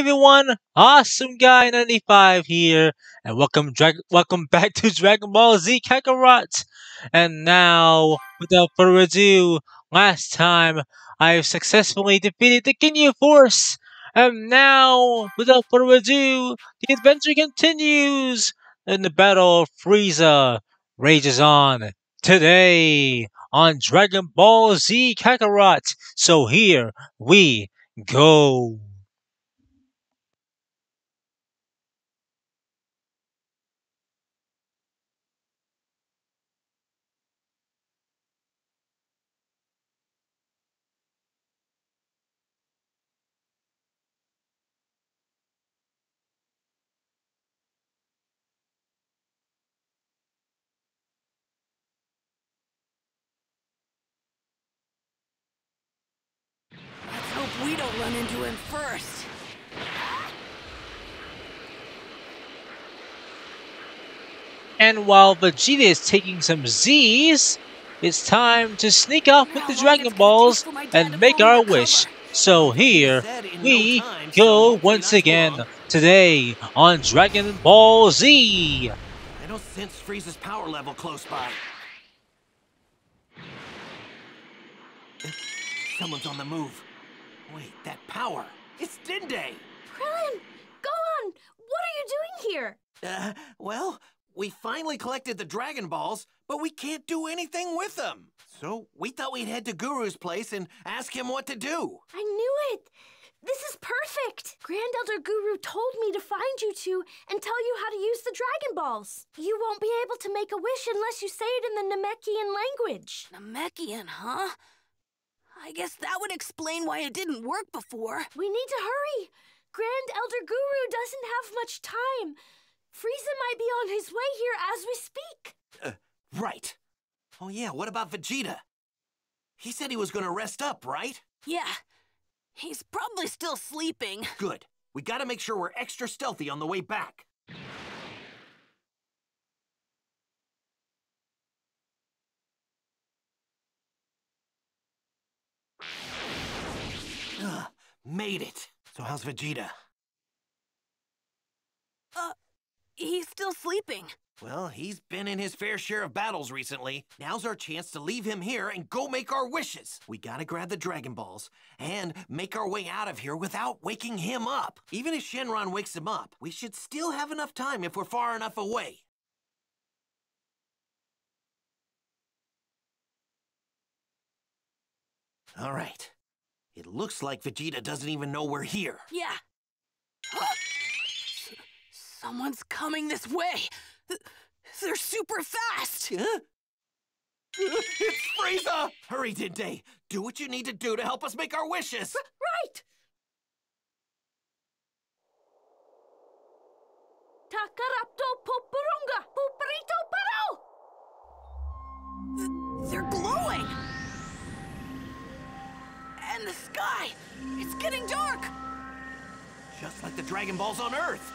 Hey everyone, AwesomeGuy95 here, and welcome back to Dragon Ball Z Kakarot. And now, without further ado, last time I have successfully defeated the Ginyu Force, and now, without further ado, the adventure continues, and the battle of Frieza rages on today on Dragon Ball Z Kakarot. So here we go. We don't run into him first. And while Vegeta is taking some Z's, it's time to sneak off with the Dragon Balls and make our wish. So here we go once again today on Dragon Ball Z. I don't sense Frieza's power level close by. Someone's on the move. Wait, that power! It's Dende! Krillin! Gohan! What are you doing here? Well, we finally collected the Dragon Balls, but we can't do anything with them. So we thought we'd head to Guru's place and ask him what to do. I knew it! This is perfect! Grand Elder Guru told me to find you two and tell you how to use the Dragon Balls. You won't be able to make a wish unless you say it in the Namekian language. Namekian, huh? I guess that would explain why it didn't work before. We need to hurry. Grand Elder Guru doesn't have much time. Frieza might be on his way here as we speak. Right. Oh yeah, what about Vegeta? He said he was gonna rest up, right? Yeah. He's probably still sleeping. Good. We gotta make sure we're extra stealthy on the way back. Made it. So how's Vegeta? He's still sleeping. Well, he's been in his fair share of battles recently. Now's our chance to leave him here and go make our wishes. We gotta grab the Dragon Balls and make our way out of here without waking him up. Even if Shenron wakes him up, we should still have enough time if we're far enough away. All right. It looks like Vegeta doesn't even know we're here. Yeah. Huh? Someone's coming this way. They're super fast. Huh? It's Frieza! Hurry, Dende. Do what you need to do to help us make our wishes. Right. Takarapto Porunga, Puperito Paro. They're glowing. And the sky! It's getting dark! Just like the Dragon Balls on Earth!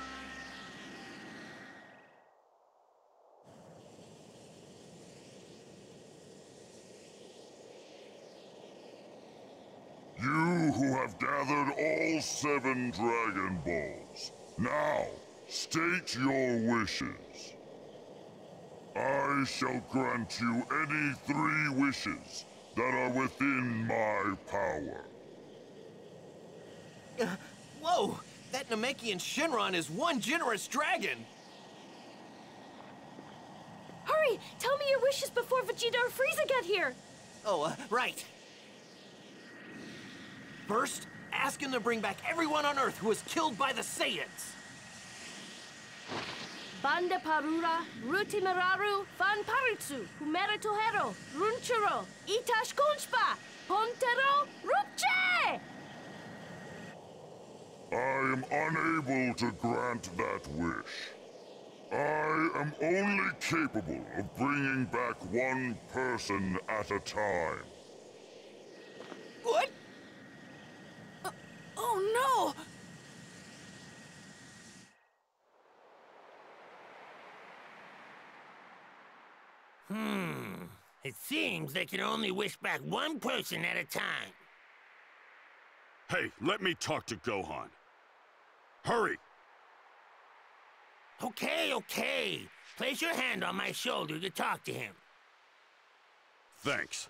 You who have gathered all 7 Dragon Balls, now state your wishes. I shall grant you any 3 wishes that are within my power. Whoa! That Namekian Shenron is one generous dragon! Hurry! Tell me your wishes before Vegeta or Frieza get here! Right. First, ask him to bring back everyone on Earth who was killed by the Saiyans! Banda Parura, Ruti Mararu, Fan Parutsu, Humerito Hero, Runchuro, Itash Kunchpa, Pontero, Rupche! I am unable to grant that wish. I am only capable of bringing back 1 person at a time. What? Oh no! It seems they can only wish back 1 person at a time. Hey, let me talk to Gohan. Hurry! Okay, okay. Place your hand on my shoulder to talk to him. Thanks.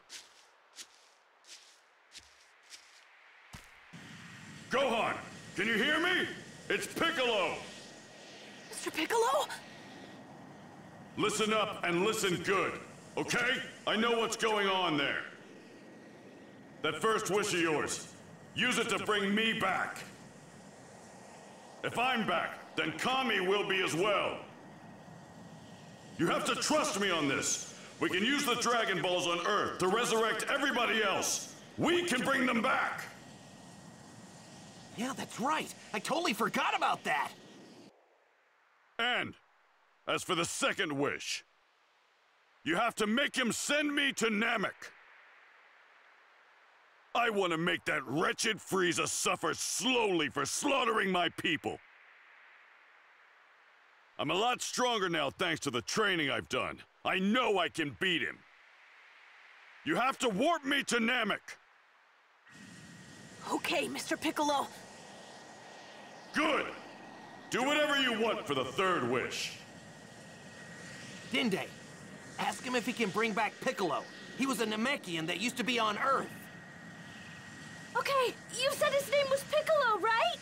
Gohan, can you hear me? It's Piccolo! Mr. Piccolo? Listen up and listen good, okay? I know what's going on there. That first wish of yours, use it to bring me back. If I'm back, then Kami will be as well. You have to trust me on this. We can use the Dragon Balls on Earth to resurrect everybody else. We can bring them back. Yeah, that's right. I totally forgot about that. And as for the second wish, you have to make him send me to Namek. I want to make that wretched Frieza suffer slowly for slaughtering my people. I'm a lot stronger now thanks to the training I've done. I know I can beat him. You have to warp me to Namek. Okay, Mr. Piccolo. Good. Do whatever you want for the third wish. Dende, ask him if he can bring back Piccolo. He was a Namekian that used to be on Earth. Okay, you said his name was Piccolo, right?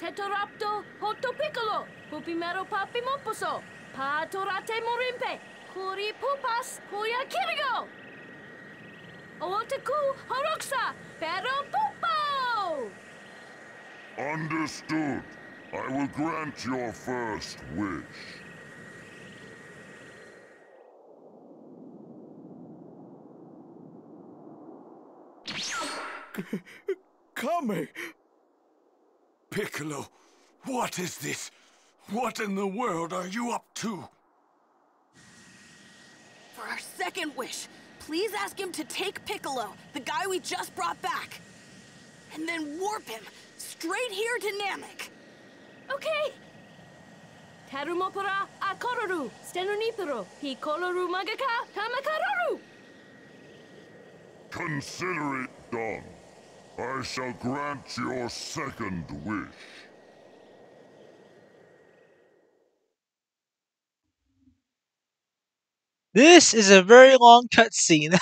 Tetorapto Hoto Piccolo, Pupimero Papi Moposo, Patorate Morimpe, Kuri Pupas, Kuya Kirigo, Otaku Horoxa, Pero Popo! Understood. I will grant your first wish. Kami! Piccolo, what is this? What in the world are you up to? For our second wish, please ask him to take Piccolo, the guy we just brought back, and then warp him straight here to Namek. Okay. Tarumopora akororu, stenoniporo, hikoloru magaka, tamakaroru! Consider it done. I shall grant your second wish. This is a very long cutscene.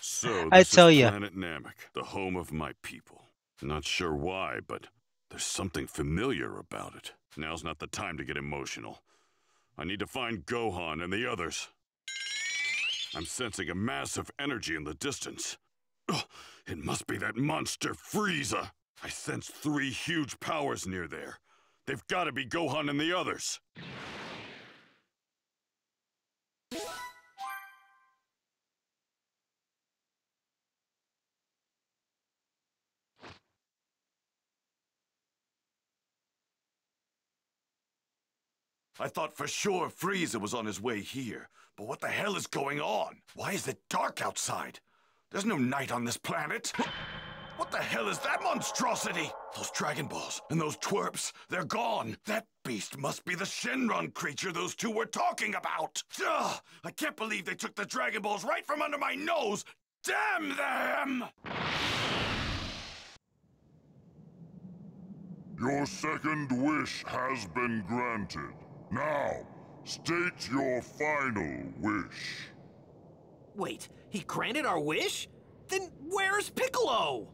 So I tell you, planet Namek, the home of my people. Not sure why, but there's something familiar about it. Now's not the time to get emotional. I need to find Gohan and the others. I'm sensing a massive energy in the distance. Ugh, it must be that monster Frieza. I sense three huge powers near there. They've got to be Gohan and the others. I thought for sure Frieza was on his way here, but what the hell is going on? Why is it dark outside? There's no night on this planet. What the hell is that monstrosity? Those Dragon Balls and those twerps, they're gone. That beast must be the Shenron creature those two were talking about. Ugh, I can't believe they took the Dragon Balls right from under my nose. Damn them! Your second wish has been granted. Now, state your final wish. Wait, he granted our wish? Then where's Piccolo?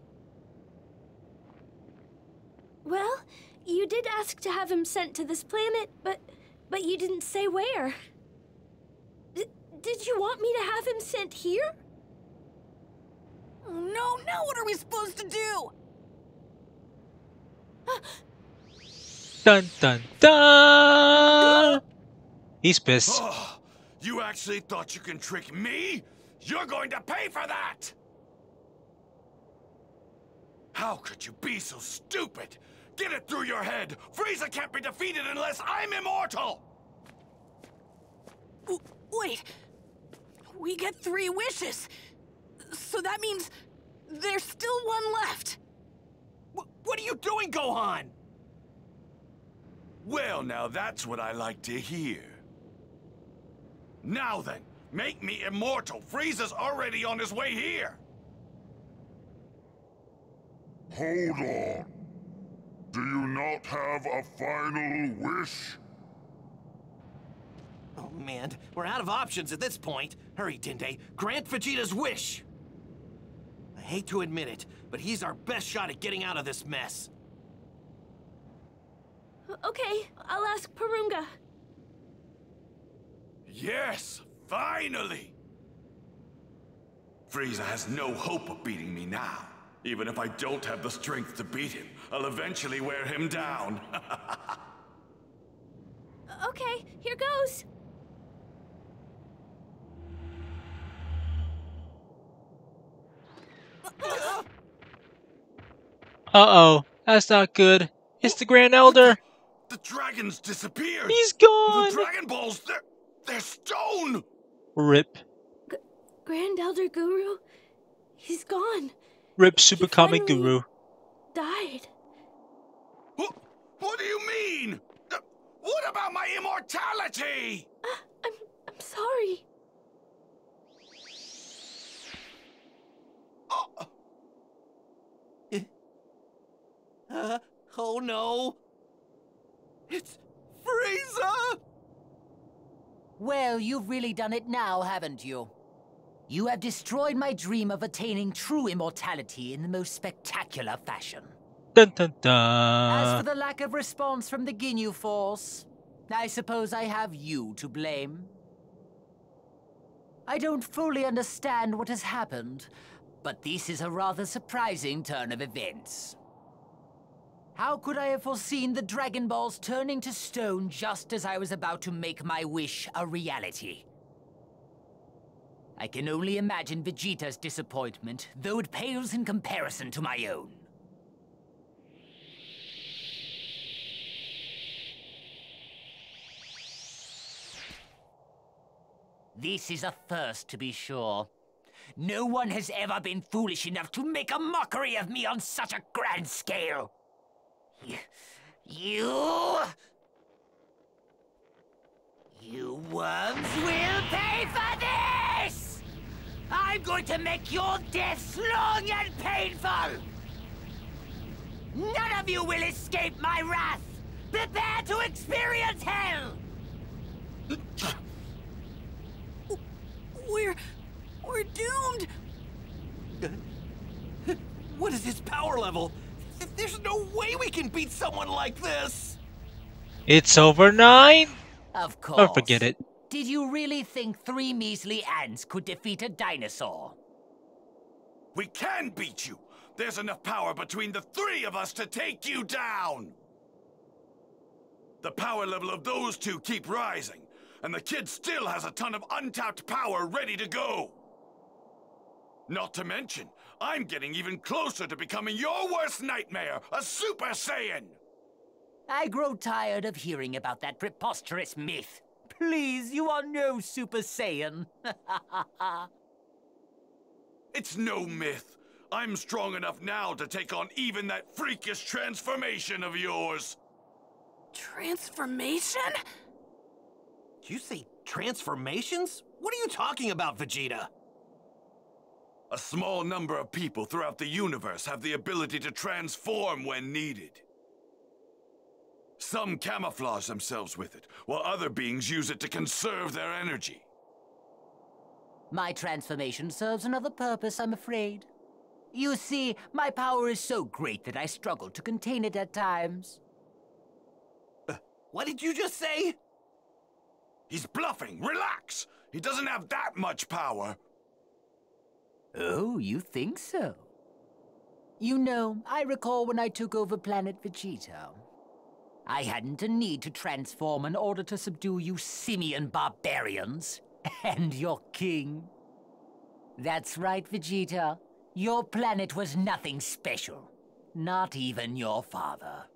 Well, you did ask to have him sent to this planet, but you didn't say where. Did you want me to have him sent here? Oh, no, now what are we supposed to do? Dun dun dun! He's pissed. Oh, you actually thought you can trick me? You're going to pay for that! How could you be so stupid? Get it through your head! Frieza can't be defeated unless I'm immortal! Wait. We get three wishes. So that means there's still one left. What are you doing, Gohan? Well, now that's what I like to hear. Now then, make me immortal. Frieza's already on his way here. Hold on. Do you not have a final wish? Oh man, we're out of options at this point. Hurry, Dende, grant Vegeta's wish! I hate to admit it, but he's our best shot at getting out of this mess. Okay, I'll ask Porunga. Yes, finally! Frieza has no hope of beating me now. Even if I don't have the strength to beat him, I'll eventually wear him down. Okay, here goes. Uh-oh, that's not good. It's the Grand Elder. The dragon's disappeared. He's gone. The Dragon Balls, they're stone. RIP. Grand Elder Guru, he's gone. RIP Super Comic Guru. Died. What do you mean? What about my immortality? I'm sorry. Oh no. It's Frieza! Well, you've really done it now, haven't you? You have destroyed my dream of attaining true immortality in the most spectacular fashion. Dun, dun, dun. As for the lack of response from the Ginyu Force, I suppose I have you to blame. I don't fully understand what has happened, but this is a rather surprising turn of events. How could I have foreseen the Dragon Balls turning to stone just as I was about to make my wish a reality? I can only imagine Vegeta's disappointment, though it pales in comparison to my own. This is a first, to be sure. No one has ever been foolish enough to make a mockery of me on such a grand scale. You worms will pay for this! I'm going to make your deaths long and painful! None of you will escape my wrath! Prepare to experience hell! We're doomed! What is his power level? There's no way we can beat someone like this! It's over 9? Of course. Or forget it. Did you really think 3 measly ants could defeat a dinosaur? We can beat you! There's enough power between the 3 of us to take you down! The power level of those 2 keep rising, and the kid still has a ton of untapped power ready to go! Not to mention, I'm getting even closer to becoming your worst nightmare, a Super Saiyan! I grow tired of hearing about that preposterous myth. Please, you are no Super Saiyan. It's no myth. I'm strong enough now to take on even that freakish transformation of yours. Transformation? Did you say transformations? What are you talking about, Vegeta? A small number of people throughout the universe have the ability to transform when needed. Some camouflage themselves with it, while other beings use it to conserve their energy. My transformation serves another purpose, I'm afraid. You see, my power is so great that I struggle to contain it at times. What did you just say? He's bluffing. Relax. He doesn't have that much power. Oh, you think so? You know, I recall when I took over planet Vegeta. I hadn't a need to transform in order to subdue you simian barbarians and your king. That's right, Vegeta. Your planet was nothing special. Not even your father.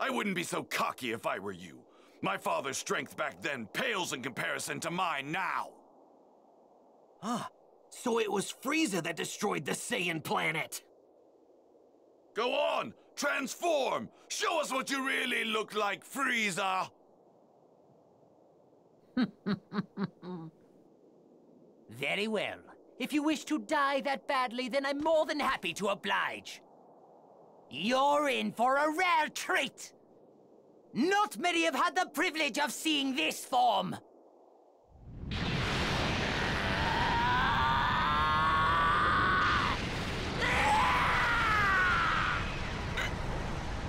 I wouldn't be so cocky if I were you. My father's strength back then pales in comparison to mine now. Ah, so it was Frieza that destroyed the Saiyan planet. Go on! Transform! Show us what you really look like, Frieza! Very well. If you wish to die that badly, then I'm more than happy to oblige. You're in for a rare treat! Not many have had the privilege of seeing this form!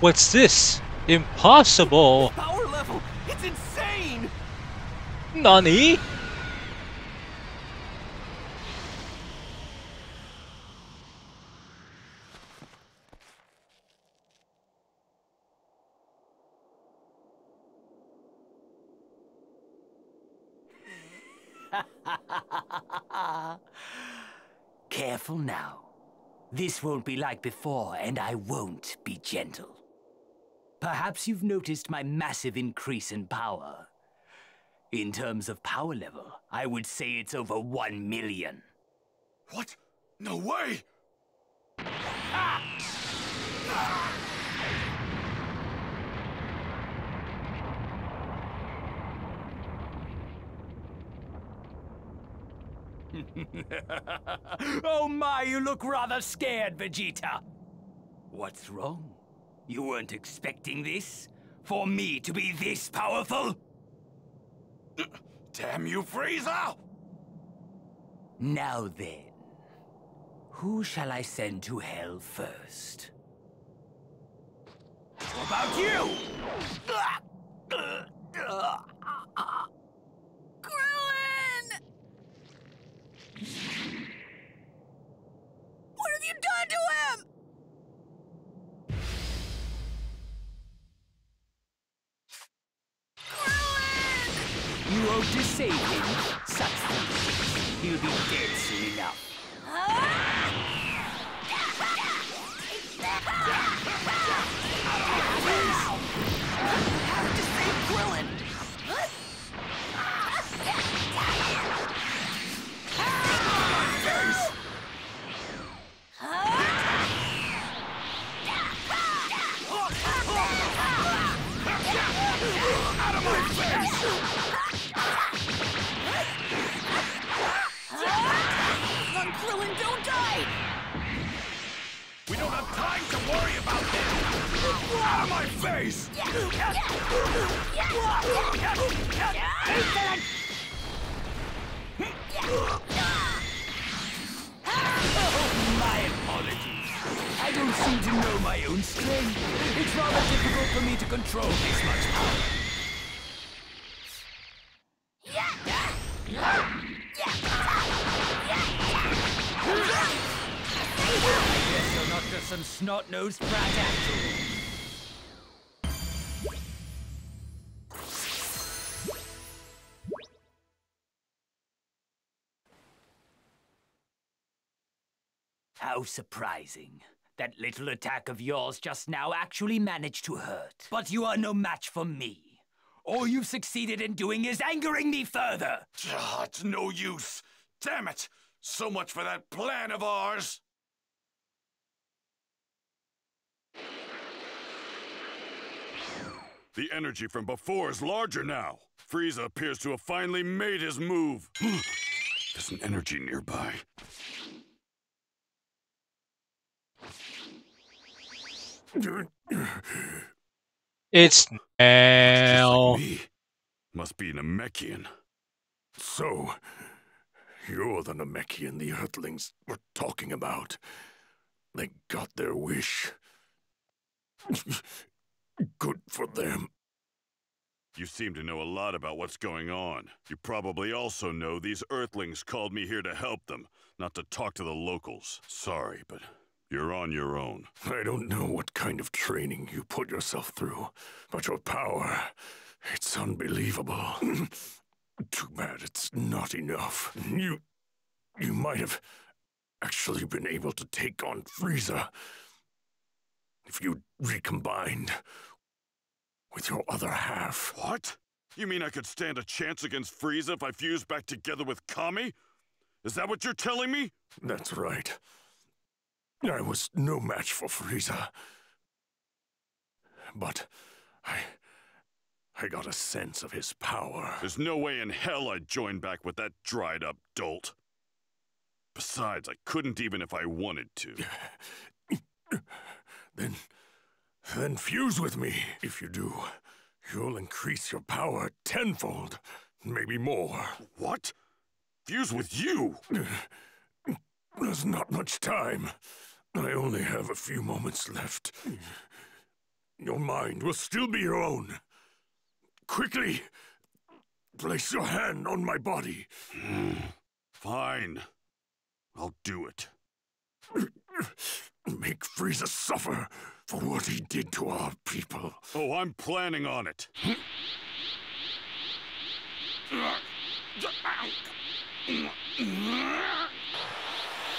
What's this? Impossible! Power level! It's insane! Nani? Careful now. This won't be like before, and I won't be gentle. Perhaps you've noticed my massive increase in power. In terms of power level, I would say it's over 1,000,000. What? No way! Ah! Ah! Oh my, you look rather scared, Vegeta. What's wrong? You weren't expecting this? For me to be this powerful? Damn you, Frieza! Now then, who shall I send to hell first? What about you? What have you done to him? Krillin! You ought to save him, such things. He'll be dead soon enough. You have to save Krillin! Krillin, don't die! We don't have time to worry about this! Out of my face! Oh, my apologies. I don't seem to know my own strength. It's rather difficult for me to control this much power. Some snot-nosed brat after all. How surprising. That little attack of yours just now actually managed to hurt. But you are no match for me. All you've succeeded in doing is angering me further. It's no use. Damn it. So much for that plan of ours. The energy from before is larger now. Frieza appears to have finally made his move. There's an energy nearby. It's now. Like must be Namekian. So, you're the Namekian the Earthlings were talking about. They got their wish. Good for them. You seem to know a lot about what's going on. You probably also know these Earthlings called me here to help them, not to talk to the locals. Sorry, but you're on your own. I don't know what kind of training you put yourself through, but your power, it's unbelievable. Too bad it's not enough. You might have actually been able to take on Frieza. If you recombined with your other half. What? You mean I could stand a chance against Frieza if I fused back together with Kami? Is that what you're telling me? That's right. I was no match for Frieza. But I got a sense of his power. There's no way in hell I'd join back with that dried-up dolt. Besides, I couldn't even if I wanted to. Then fuse with me. If you do, you'll increase your power tenfold, maybe more. What? Fuse with you? There's not much time. I only have a few moments left. Your mind will still be your own. Quickly, place your hand on my body. Fine. I'll do it. Make Frieza suffer for what he did to our people. Oh, I'm planning on it.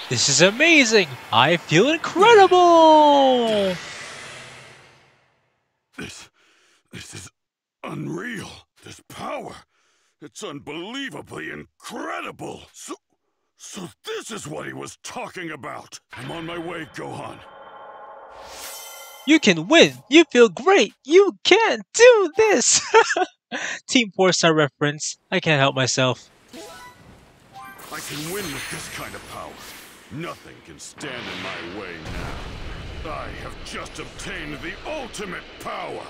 This is amazing! I feel incredible! This is unreal. This power, it's unbelievably incredible. So this is what he was talking about. I'm on my way, Gohan. You can win. You feel great. You can do this. Team 4-star reference. I can't help myself. I can win with this kind of power. Nothing can stand in my way now. I have just obtained the ultimate power.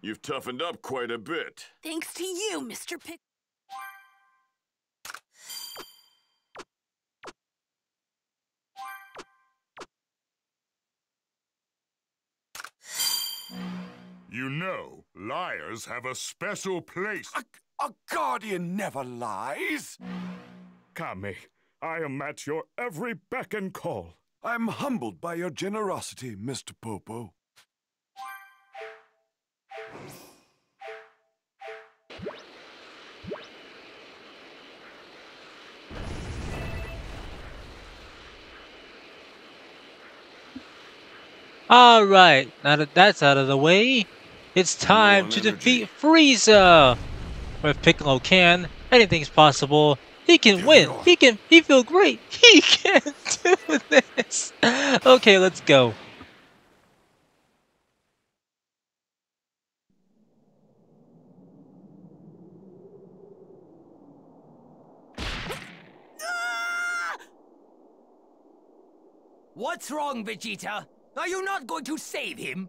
You've toughened up quite a bit. Thanks to you, Mr. Pick. You know, liars have a special place. A guardian never lies. Kami, I am at your every beck and call. I'm humbled by your generosity, Mr. Popo. Alright, now that that's out of the way, it's time to defeat Frieza! Or if Piccolo can, anything's possible. He can win! He feel great! He can do this! Okay, let's go. What's wrong, Vegeta? Are you not going to save him?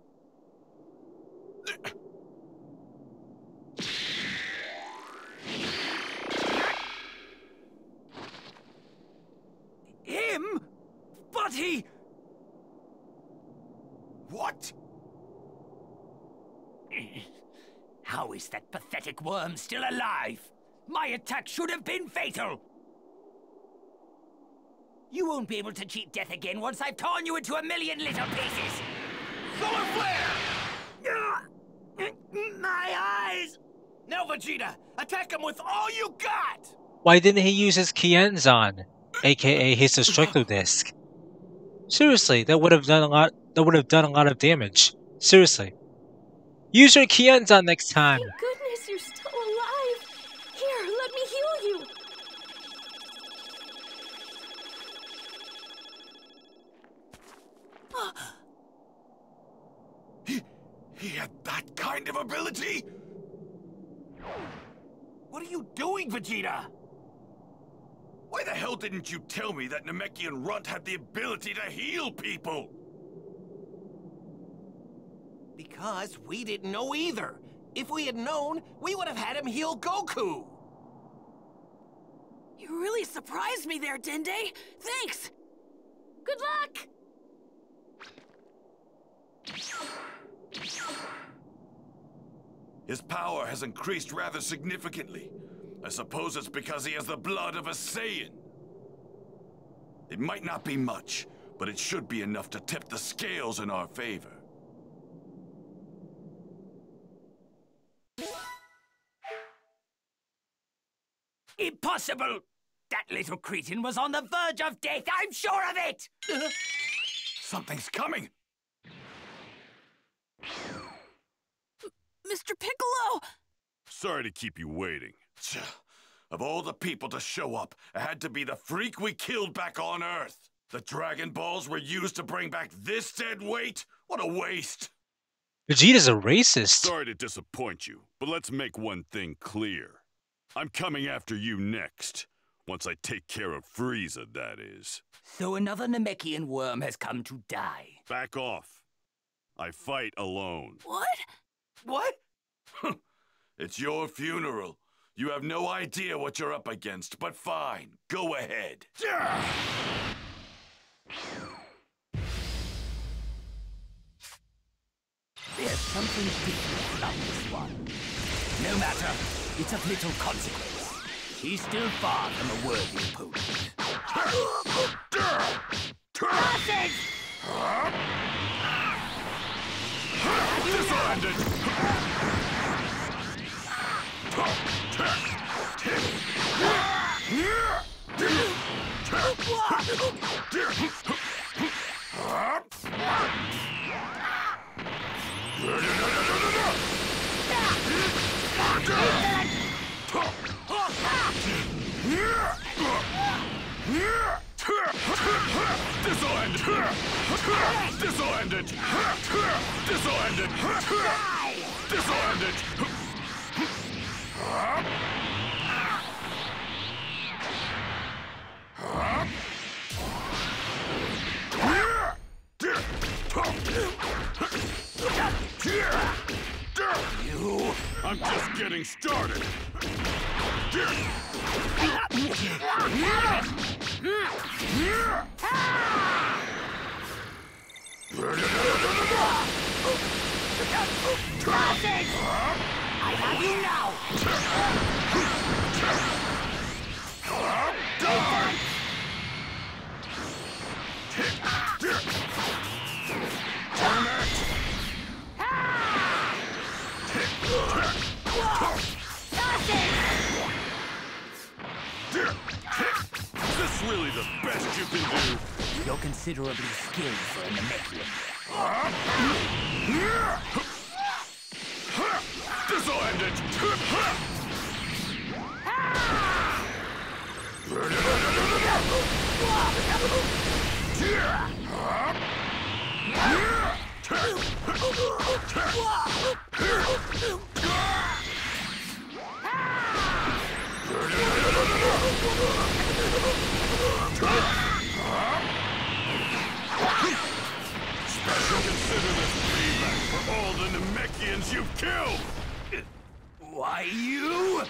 Him? But he... What? How is that pathetic worm still alive? My attack should have been fatal! You won't be able to cheat death again once I've torn you into a million little pieces! Solar flare! My eyes! Now, Vegeta, attack him with all you got! Why didn't he use his Kienzan, aka his Destructo Disc? Seriously, that would have done a lot. That would have done a lot of damage. Seriously, use your Kienzan next time. Thank goodness you're still alive. Here, let me heal you. He had that kind of ability? What are you doing, Vegeta? Why the hell didn't you tell me that Namekian runt had the ability to heal people? Because we didn't know either. If we had known, we would have had him heal Goku! You really surprised me there, Dende! Thanks! Good luck! His power has increased rather significantly. I suppose it's because he has the blood of a Saiyan. It might not be much, but it should be enough to tip the scales in our favor. Impossible! That little cretin was on the verge of death, I'm sure of it! Something's coming! Mr. Piccolo! Sorry to keep you waiting. Of all the people to show up, it had to be the freak we killed back on Earth. The Dragon Balls were used to bring back this dead weight? What a waste! Vegeta's a racist. Sorry to disappoint you, but let's make one thing clear. I'm coming after you next. Once I take care of Frieza, that is. So another Namekian worm has come to die. Back off. I fight alone. What? What? It's your funeral. You have no idea what you're up against, but fine. Go ahead. There's something different about this one. No matter, it's of little consequence. He's still far from a worthy opponent. I'm just getting started. I have you now. Is this really the best you can do? You're considerably skilled for a Namekian. This'll end it! Special consider this feedback for all the Namekians you've killed! Why, you?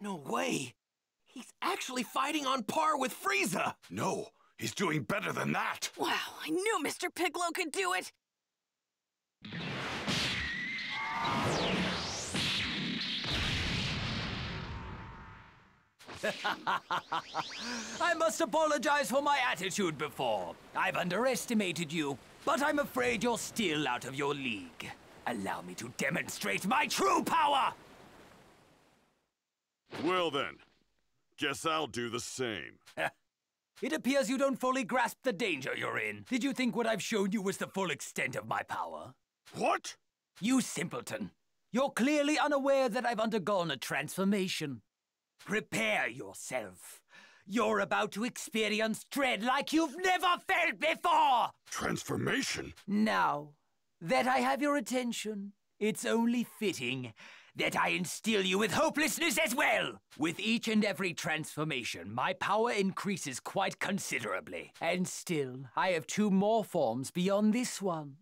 No way! He's actually fighting on par with Frieza! No, he's doing better than that! Wow, I knew Mr. Piccolo could do it! I must apologize for my attitude before. I've underestimated you, but I'm afraid you're still out of your league. Allow me to demonstrate my true power! Well then, guess I'll do the same. It appears you don't fully grasp the danger you're in. Did you think what I've shown you was the full extent of my power? What? You simpleton. You're clearly unaware that I've undergone a transformation. Prepare yourself. You're about to experience dread like you've never felt before! Transformation? Now that I have your attention, it's only fitting that I instill you with hopelessness as well. With each and every transformation, my power increases quite considerably. And still, I have two more forms beyond this one.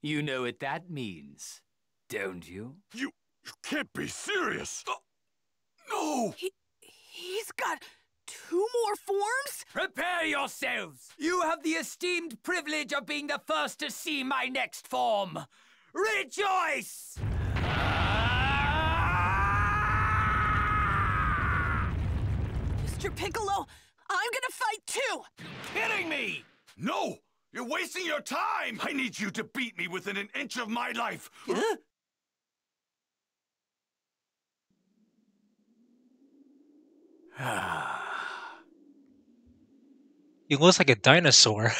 You know what that means, don't you? You can't be serious! No! He's got... two more forms? Prepare yourselves! You have the esteemed privilege of being the first to see my next form. Rejoice! Mr. Piccolo, I'm gonna fight too! You're kidding me! No! You're wasting your time! I need you to beat me within an inch of my life! Huh? He looks like a dinosaur.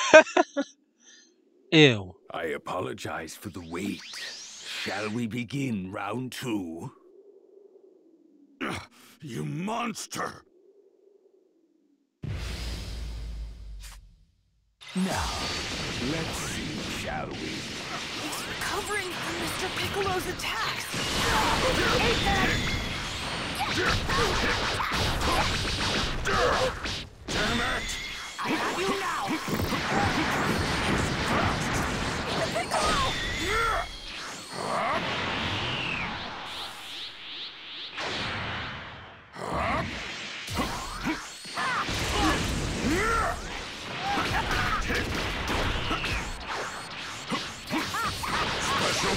Ew. I apologize for the wait. Shall we begin round two? You monster! Now, let's see, shall we? It's recovering from Mr. Piccolo's attacks! Take that! Damn it! I have you now! Special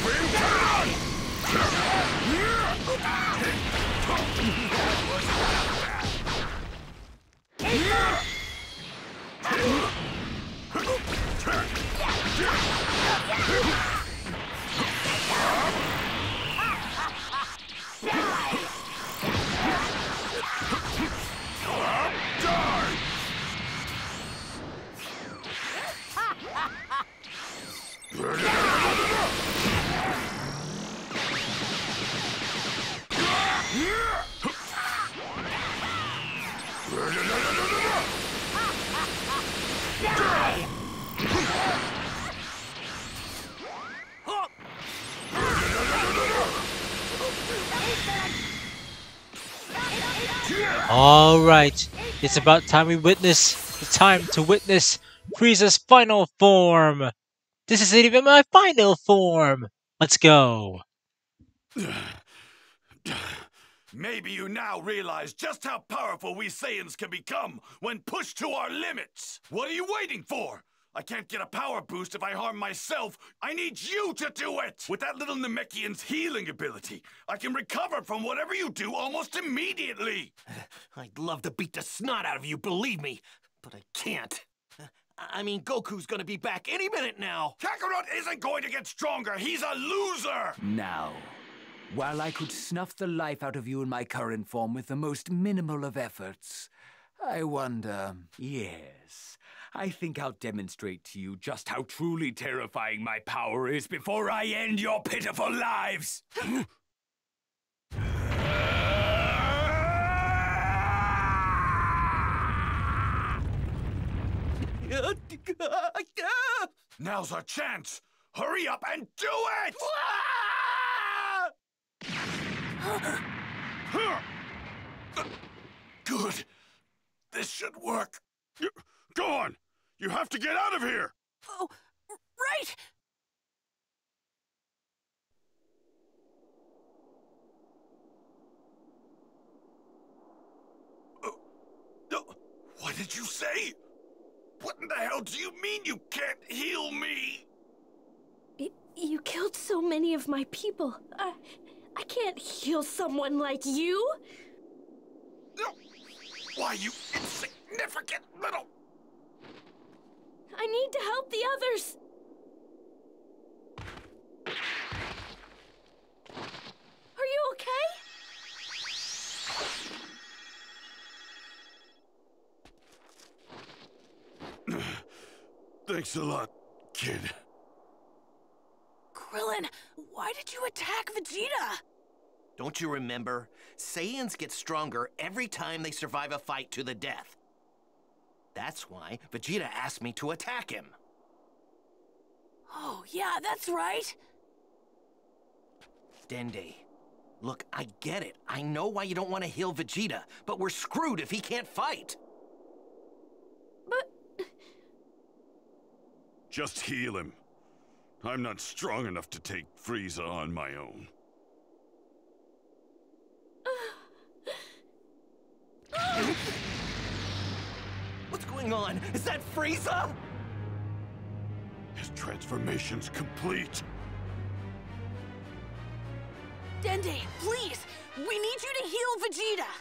wing down! Alright, it's about time we witness, it's time to witness Frieza's final form! This isn't even my final form! Let's go! Maybe you now realize just how powerful we Saiyans can become when pushed to our limits! What are you waiting for? I can't get a power boost if I harm myself. I need you to do it! With that little Namekian's healing ability, I can recover from whatever you do almost immediately! I'd love to beat the snot out of you, believe me, but I can't. I mean, Goku's gonna be back any minute now! Kakarot isn't going to get stronger! He's a loser! Now, while I could snuff the life out of you in my current form with the most minimal of efforts, I wonder... Yes... I think I'll demonstrate to you just how truly terrifying my power is before I end your pitiful lives! Now's our chance! Hurry up and do it! Good. This should work. Go on! You have to get out of here! Oh, right! What did you say? What in the hell do you mean you can't heal me? You killed so many of my people. I can't heal someone like you! No! Why, you insignificant little... I need to help the others! Are you okay? Thanks a lot, kid. Krillin, why did you attack Vegeta? Don't you remember? Saiyans get stronger every time they survive a fight to the death. That's why Vegeta asked me to attack him. Oh, yeah, that's right. Dende, Look, I get it. I know why you don't want to heal Vegeta, but we're screwed if he can't fight. But... Just heal him. I'm not strong enough to take Frieza on my own. What's going on? Is that Frieza? His transformation's complete. Dende, please! We need you to heal Vegeta!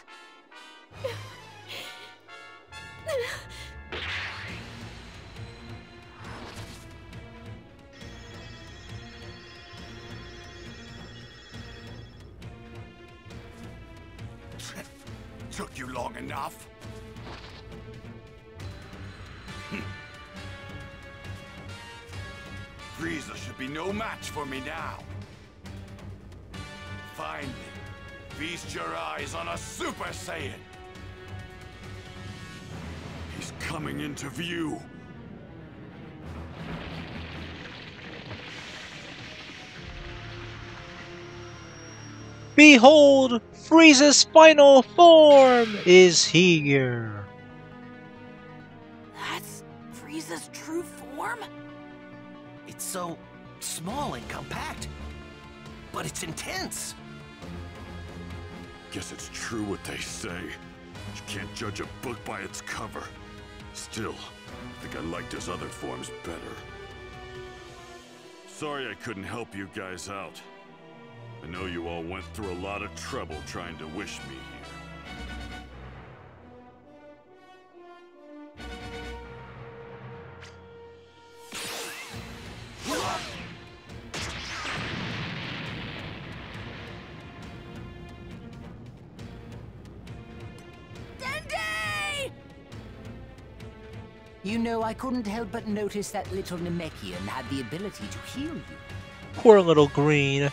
Took you long enough. Frieza should be no match for me now. Finally, feast your eyes on a Super Saiyan. He's coming into view. Behold, Frieza's final form is here. That's Frieza's true form? It's so small and compact, but it's intense. Guess it's true what they say. You can't judge a book by its cover. Still, I think I liked his other forms better. Sorry I couldn't help you guys out. I know you all went through a lot of trouble trying to wish me here. Dende! You know, I couldn't help but notice that little Namekian had the ability to heal you. Poor little green.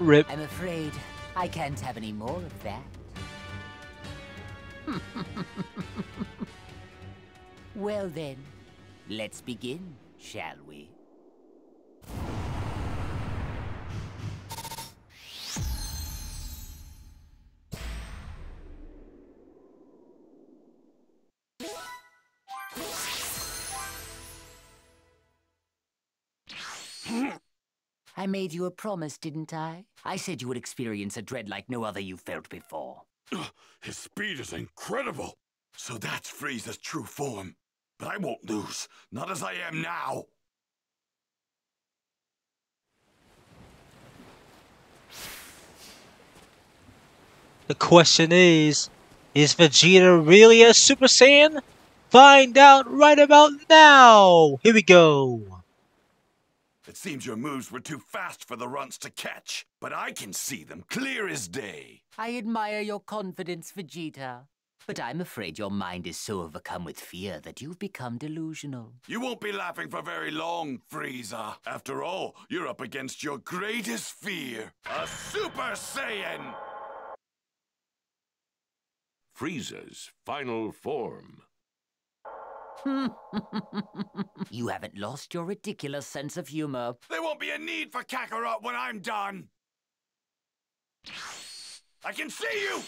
Rip. I'm afraid I can't have any more of that. Well then, let's begin, shall we? I made you a promise, didn't I? I said you would experience a dread like no other you felt before. His speed is incredible! So that's Frieza's true form. But I won't lose, not as I am now! The question is Vegeta really a Super Saiyan? Find out right about now! Here we go! It seems your moves were too fast for the runts to catch, but I can see them clear as day. I admire your confidence, Vegeta. But I'm afraid your mind is so overcome with fear that you've become delusional. You won't be laughing for very long, Frieza. After all, you're up against your greatest fear, a Super Saiyan! Frieza's final form. You haven't lost your ridiculous sense of humor. There won't be a need for Kakarot when I'm done. I can see you!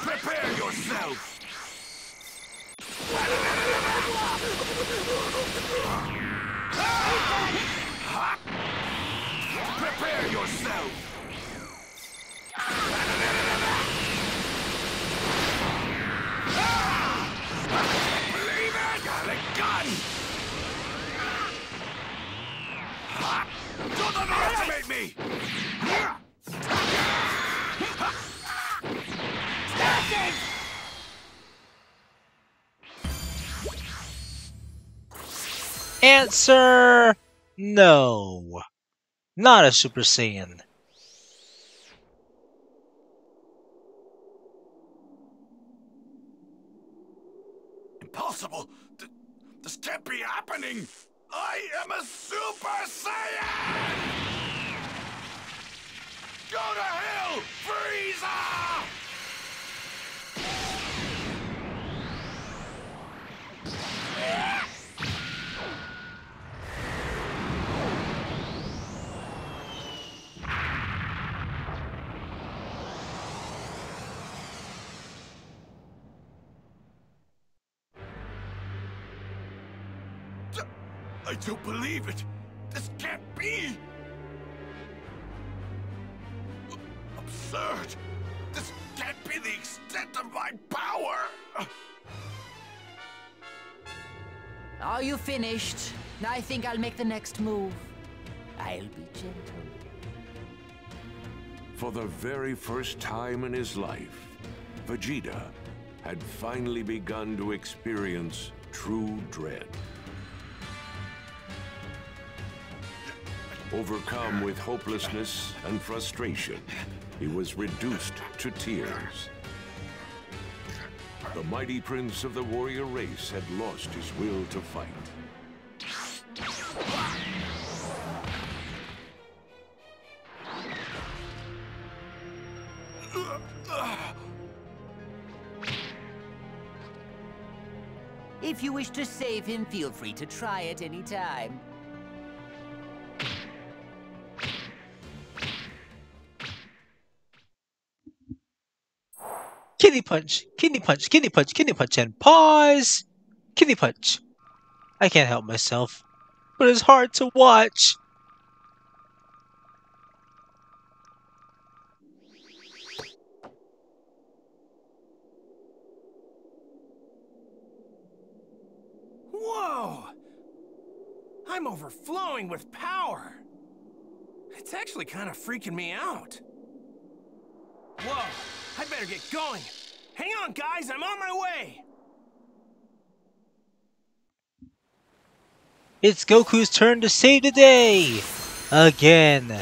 Prepare yourself! Prepare yourself! Believe it! Got a gun! Don't underestimate me! Stand it! Answer, no. Not a Super Saiyan. Impossible! This can't be happening! I am a Super Saiyan! Go to hell, Frieza! I don't believe it! This can't be! Absurd! This can't be the extent of my power! Are you finished? I think I'll make the next move. I'll be gentle. For the very first time in his life, Vegeta had finally begun to experience true dread. Overcome with hopelessness and frustration, he was reduced to tears. The mighty prince of the warrior race had lost his will to fight. If you wish to save him, feel free to try at any time. Kidney punch, kidney punch, kidney punch, kidney punch, and pause! Kidney punch. I can't help myself, but it's hard to watch. Whoa! I'm overflowing with power. It's actually kind of freaking me out. Whoa! I better get going. Hang on, guys, I'm on my way! It's Goku's turn to save the day! Again.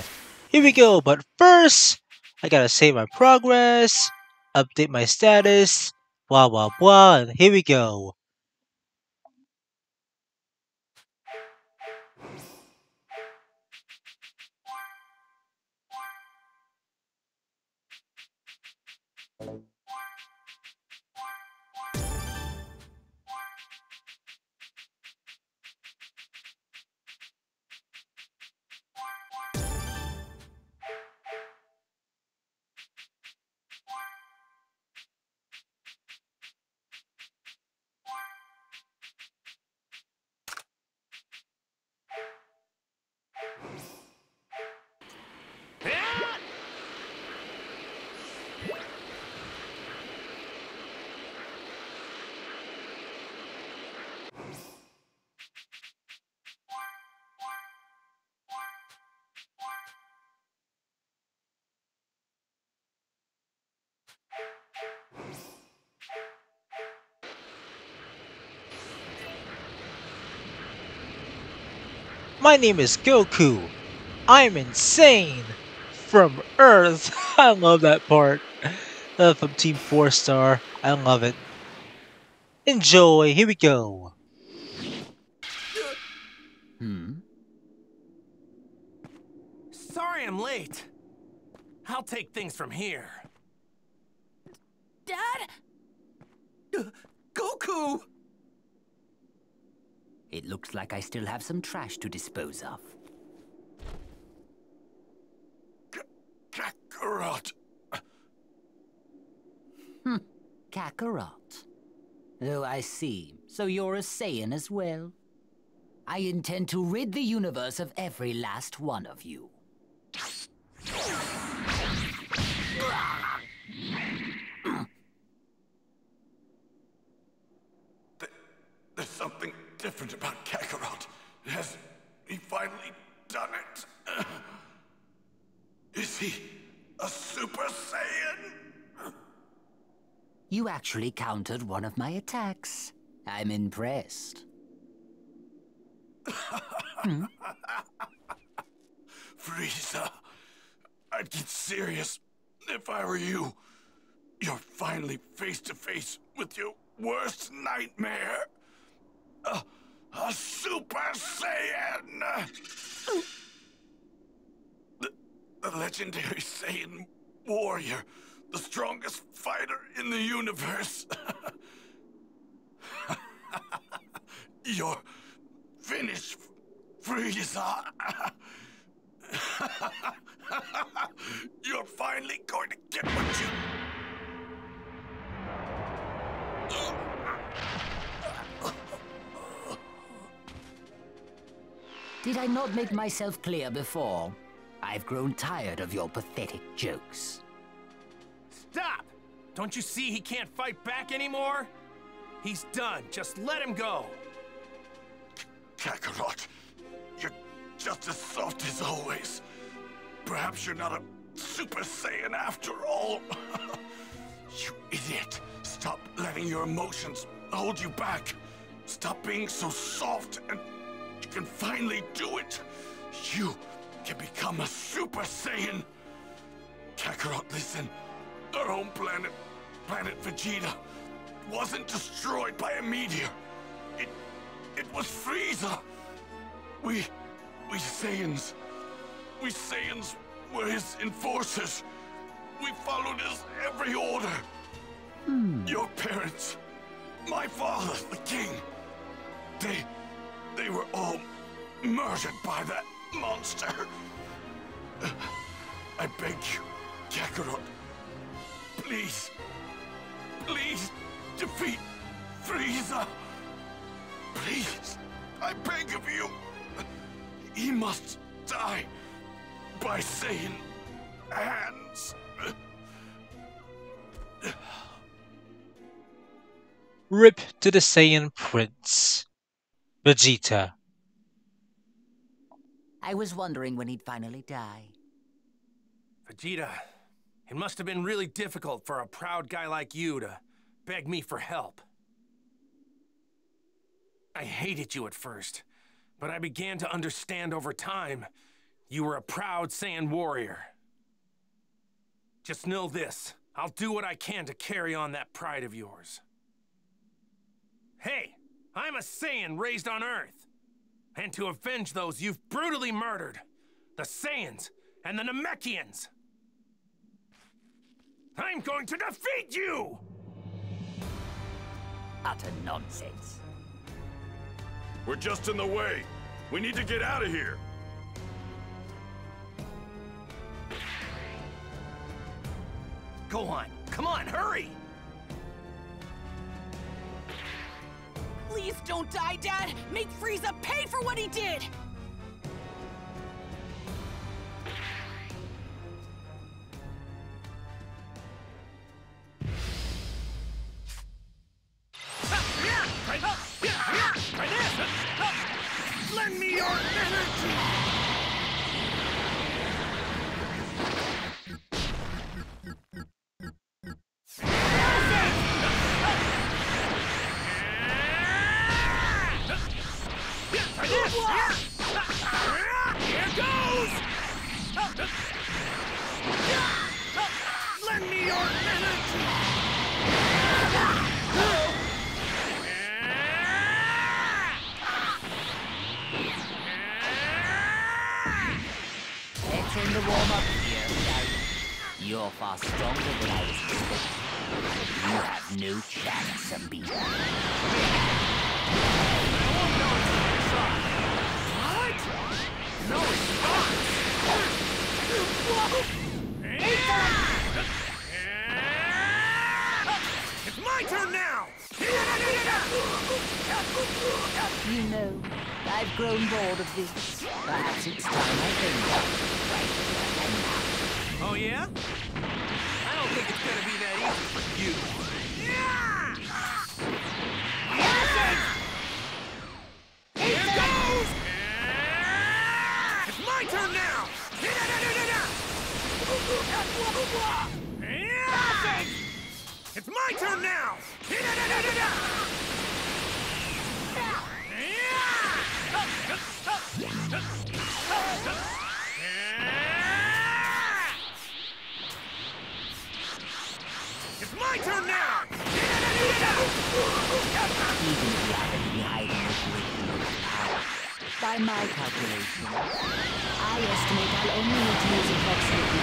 Here we go, but first, I gotta save my progress, update my status, blah blah blah, and here we go. My name is Goku. I'm insane from Earth. I love that part. From Team 4 Star. I love it. Enjoy. Here we go. Sorry I'm late. I'll take things from here. Dad? Goku! It looks like I still have some trash to dispose of. Kakarot! Kakarot. Oh, I see. So you're a Saiyan as well? I intend to rid the universe of every last one of you. There's something different about Kakarot. Has he finally done it? Is he a Super Saiyan? You actually countered one of my attacks. I'm impressed. Frieza, I'd get serious if I were you. You're finally face to face with your worst nightmare. A Super Saiyan! The legendary Saiyan warrior, the strongest fighter in the universe. You're finished, Frieza. You're finally going to get what you... Did I not make myself clear before? I've grown tired of your pathetic jokes. Stop! Don't you see he can't fight back anymore? He's done. Just let him go. Kakarot, you're just as soft as always. Perhaps you're not a Super Saiyan after all. You idiot. Stop letting your emotions hold you back. Stop being so soft and you can finally do it. You can become a Super Saiyan. Kakarot, listen. Our home planet, Planet Vegeta, wasn't destroyed by a meteor. It was Frieza. We Saiyans were his enforcers. We followed his every order. Your parents, my father, the king, they were all murdered by that monster. I beg you, Kakarot, please, defeat Frieza. Please, I beg of you. He must die by Saiyan hands. RIP to the Saiyan Prince, Vegeta. I was wondering when he'd finally die. Vegeta, it must have been really difficult for a proud guy like you to beg me for help. I hated you at first, but I began to understand over time you were a proud Saiyan warrior. Just know this, I'll do what I can to carry on that pride of yours. Hey, I'm a Saiyan raised on Earth, and to avenge those you've brutally murdered, the Saiyans and the Namekians, I'm going to defeat you! Utter nonsense. We're just in the way. We need to get out of here. Gohan, come on, hurry! Please don't die, Dad! Make Frieza pay for what he did! Lend me your energy! Here goes! Lend me your energy! In the warm-up here, guys. You're far stronger than I was expecting. You have no chance of beating me. What? No, it's not. It's my turn now. You know, I've grown bored of this. Perhaps it's time I think of it. Oh, yeah? I don't think it's gonna be that easy for you. Yeah! Here it goes! It's my turn now! It's my turn now! My turn now! Even if you haven't been hiding this weakness of power, by my calculation, I estimate I'll only need to use approximately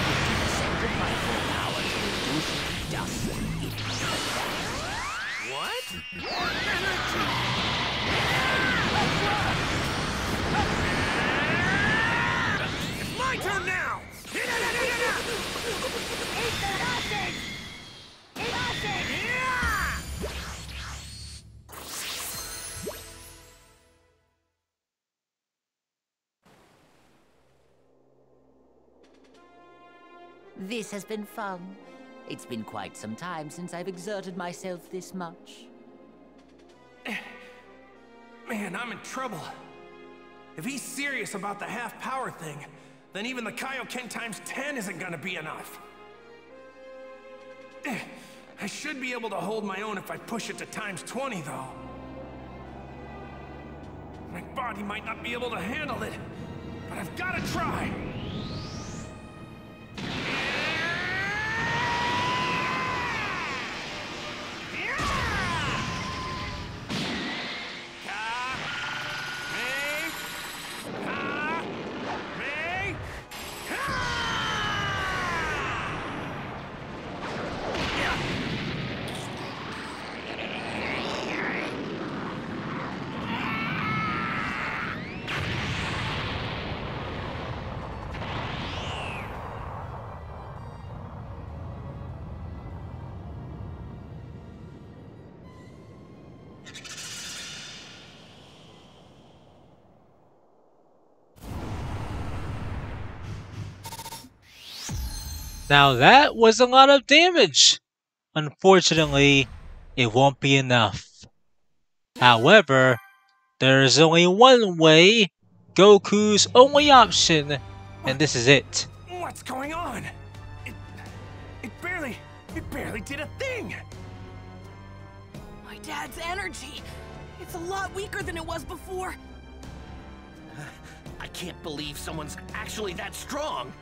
50% of my power to reduce dust in the What? More energy! It's my turn now! It's the hostage! This has been fun. It's been quite some time since I've exerted myself this much. Man, I'm in trouble. If he's serious about the half-power thing, then even the Kaioken times 10 isn't gonna be enough. I should be able to hold my own if I push it to times 20, though. My body might not be able to handle it, but I've gotta try! Now that was a lot of damage! Unfortunately, it won't be enough. However, there is only one way, Goku's only option, and this is it. What's going on? It barely did a thing! My dad's energy! It's a lot weaker than it was before! I can't believe someone's actually that strong!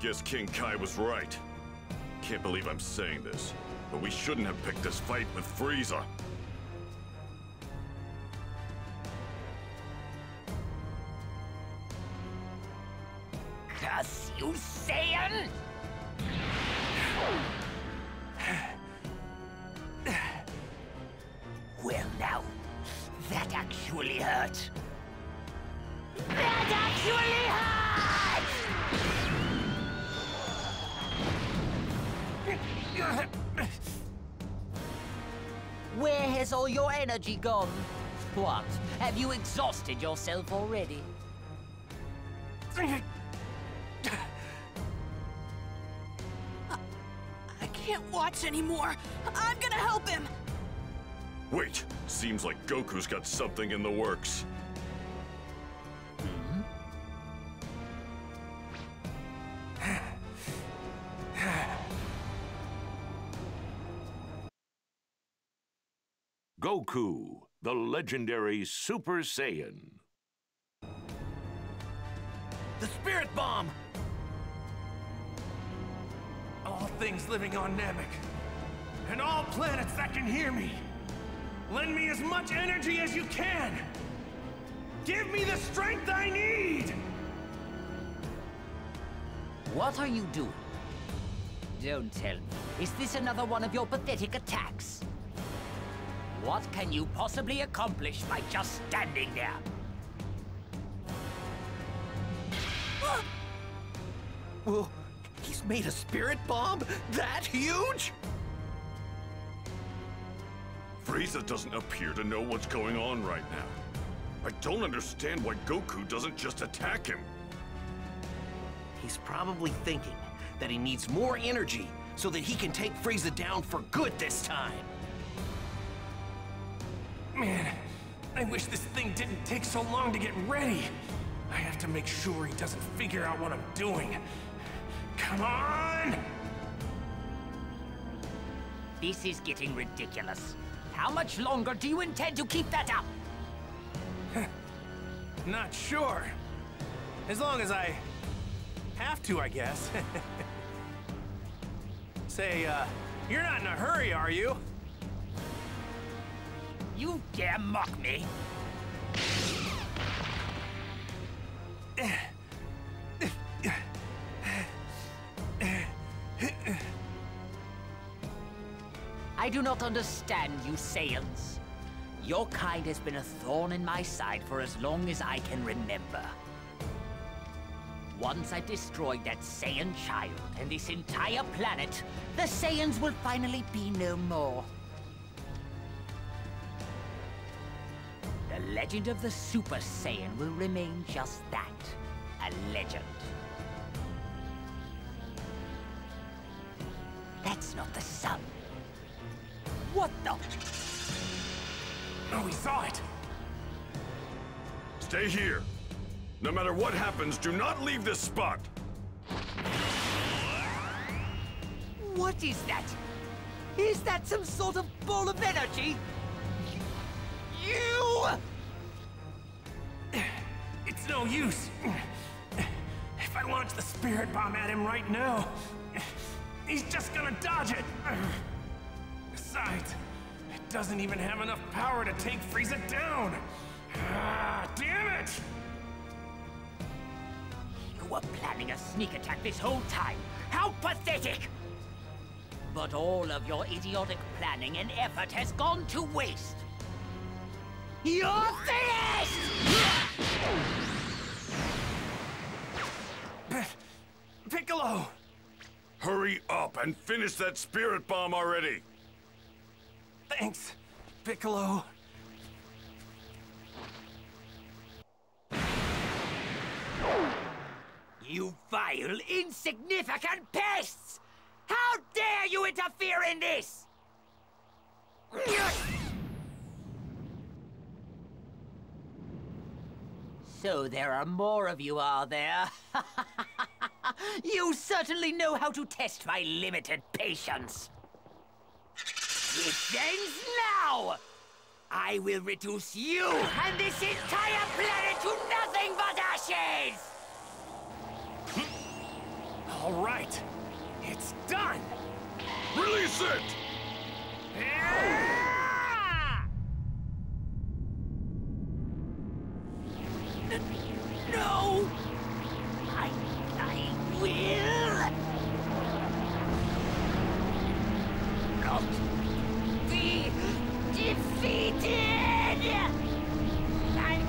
Guess King Kai was right. Can't believe I'm saying this, but we shouldn't have picked this fight with Frieza. Curse you, Saiyan! Well now, that actually hurt. That actually hurt! Where has all your energy gone? What? Have you exhausted yourself already? I can't watch anymore. I'm gonna help him. Wait, seems like Goku's got something in the works. Goku, the legendary Super Saiyan. The Spirit Bomb! All things living on Namek, and all planets that can hear me, lend me as much energy as you can! Give me the strength I need! What are you doing? Don't tell me. Is this another one of your pathetic attacks? What can you possibly accomplish by just standing there? Well, he's made a spirit bomb? That huge? Frieza doesn't appear to know what's going on right now. I don't understand why Goku doesn't just attack him. He's probably thinking that he needs more energy so that he can take Frieza down for good this time. Man, I wish this thing didn't take so long to get ready. I have to make sure he doesn't figure out what I'm doing. Come on! This is getting ridiculous. How much longer do you intend to keep that up? Not sure. As long as I have to, I guess. Say, you're not in a hurry, are you? You dare mock me? I do not understand you Saiyans. Your kind has been a thorn in my side for as long as I can remember. Once I destroyed that Saiyan child and this entire planet, the Saiyans will finally be no more. The legend of the Super Saiyan will remain just that, a legend. That's not the sun. What the? No, we saw it. Stay here. No matter what happens, do not leave this spot. What is that? Is that some sort of ball of energy? You! It's no use. If I launch the spirit bomb at him right now, he's just gonna dodge it. Besides, it doesn't even have enough power to take Frieza down. Ah, damn it! You were planning a sneak attack this whole time. How pathetic! But all of your idiotic planning and effort has gone to waste. You're finished! Piccolo! Hurry up and finish that spirit bomb already! Thanks, Piccolo. You vile, insignificant pests! How dare you interfere in this! So there are more of you, are there? You certainly know how to test my limited patience. It ends now! I will reduce you and this entire planet to nothing but ashes! All right. It's done! Release it! Yeah! No! I will not be defeated! Like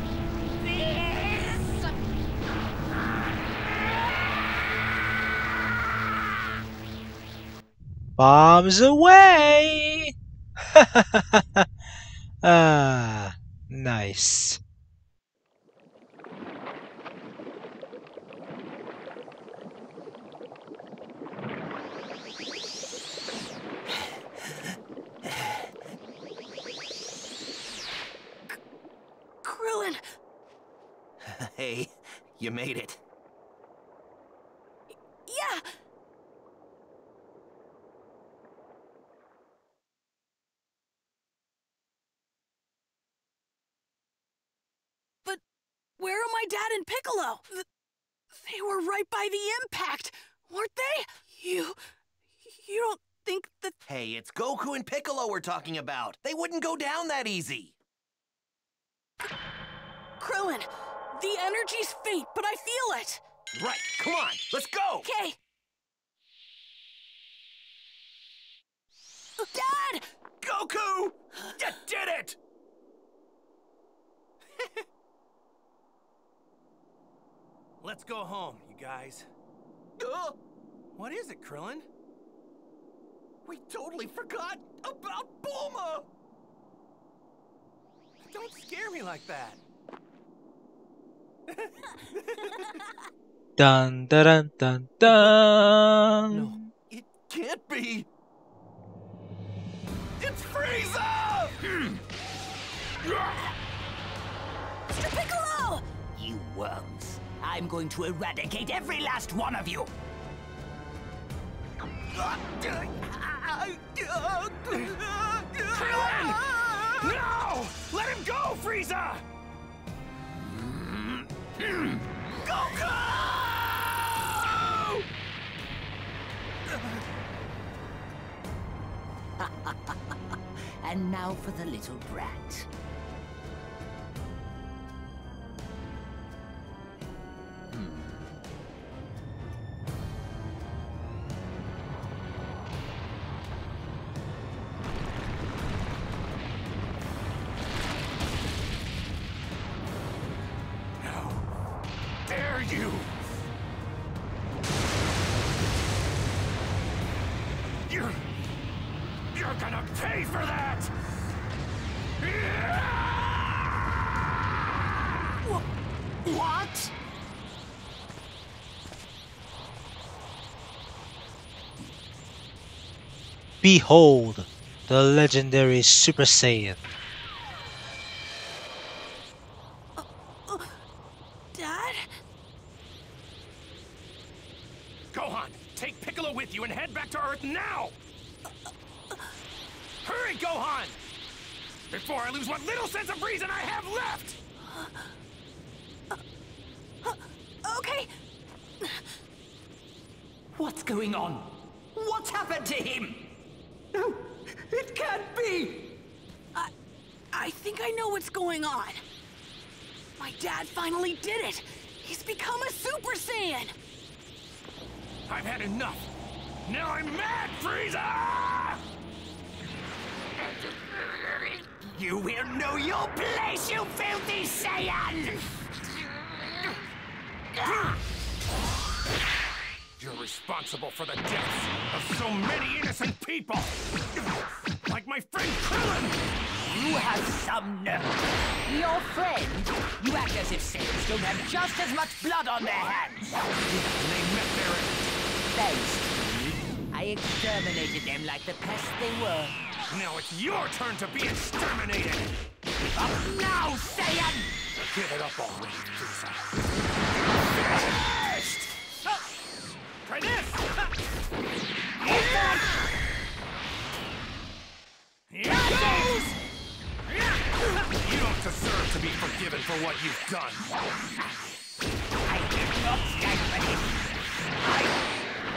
this! Bombs away! Ah, nice. Krillin! Hey, you made it. Yeah! Where are my dad and Piccolo? They were right by the impact, weren't they? You don't think that... Hey, it's Goku and Piccolo we're talking about. They wouldn't go down that easy. Krillin, the energy's faint, but I feel it. Right, come on, let's go. Okay. Dad! Goku! You did it! Let's go home, you guys. What is it, Krillin? We totally forgot about Bulma! Don't scare me like that. Dun dun dun dun dun! No, it can't be! It's Frieza! Mr. Piccolo! You worms. I'm going to eradicate every last one of you! Krillin! No! Let him go, Frieza! Goku! And now for the little brat. Behold the legendary Super Saiyan. Dad? Gohan, take Piccolo with you and head back to Earth now! Hurry, Gohan! Before I lose what little sense of reason I have left! Okay. What's going on? What's happened to him? No, it can't be! I think I know what's going on. My dad finally did it! He's become a Super Saiyan! I've had enough! Now I'm mad, Frieza! You will know your place, you filthy Saiyan! You're responsible for the deaths of so many innocent people! Like my friend Krillin! You have some nerve. Your friend? You act as if Saiyans don't have just as much blood on their hands! They met their end. Thanks. I exterminated them like the pest they were. Now it's your turn to be exterminated! Give up now, Saiyan! Give it up already, Frieza. Try this! Here goes! You don't deserve to be forgiven for what you've done. I did not stand for him.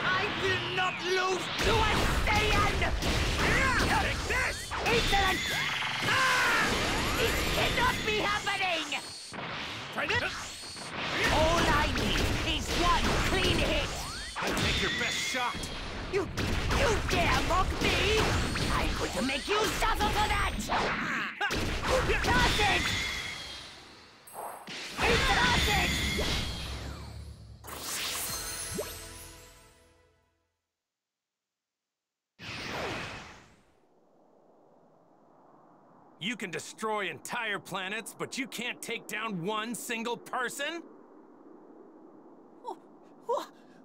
I will not lose to a Saiyan! Take this! Insolent! This cannot be happening! Try this! All I need is one clean hit! I'll take your best shot! You dare mock me? I'm going to make you suffer for that! Classic! It's classic! You can destroy entire planets, but you can't take down one single person?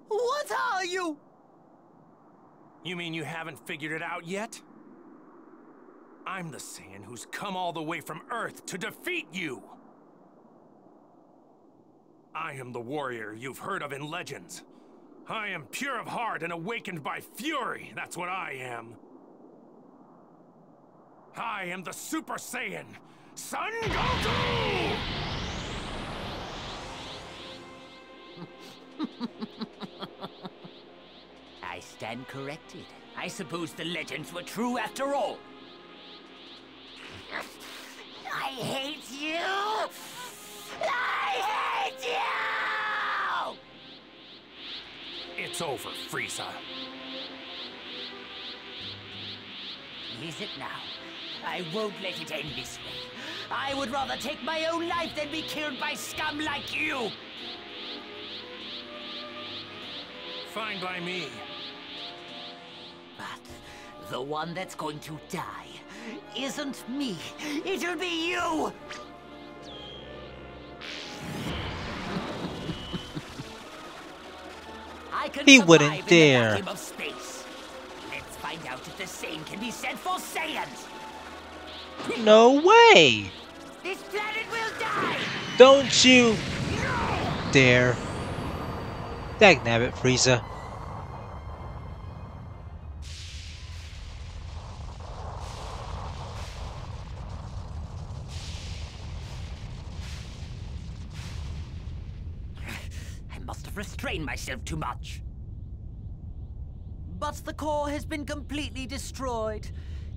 What are you? You mean you haven't figured it out yet? I'm the Saiyan who's come all the way from Earth to defeat you! I am the warrior you've heard of in legends. I am pure of heart and awakened by fury, that's what I am. I am the Super Saiyan, Son Goku! I stand corrected. I suppose the legends were true after all. I hate you! I hate you! It's over, Frieza. Is it now? I won't let it end this way. I would rather take my own life than be killed by scum like you! Fine by me. But the one that's going to die isn't me. It'll be you! I can he wouldn't dare. In the vacuum of space. Let's find out if the same can be said for Saiyans. No way! This planet will die! Don't you dare. Dagnabbit, Frieza. I must have restrained myself too much. But the core has been completely destroyed.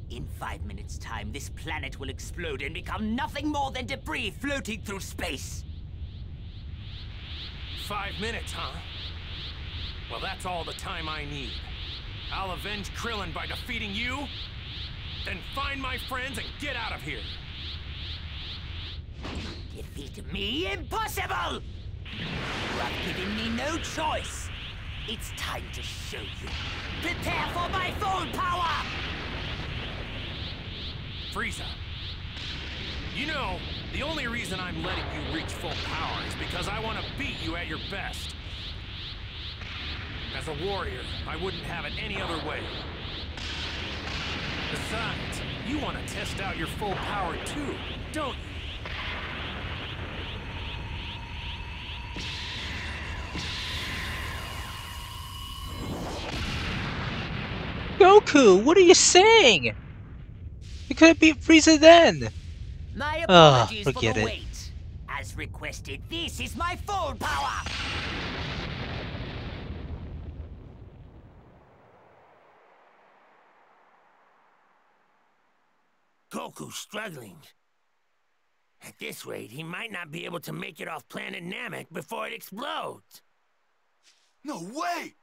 In 5 minutes' time, this planet will explode and become nothing more than debris floating through space. 5 minutes, huh? Well, that's all the time I need. I'll avenge Krillin by defeating you, then find my friends and get out of here. Defeat me? Impossible! You have given me no choice. It's time to show you. Prepare for my full power! Frieza, you know, the only reason I'm letting you reach full power is because I want to beat you at your best. As a warrior, I wouldn't have it any other way. Besides, you want to test out your full power too, don't you? Goku, what are you saying? You could have beat Frieza then. My apologies forget for the wait. As requested, this is my full power. Goku's struggling. At this rate, he might not be able to make it off planet Namek before it explodes. No way!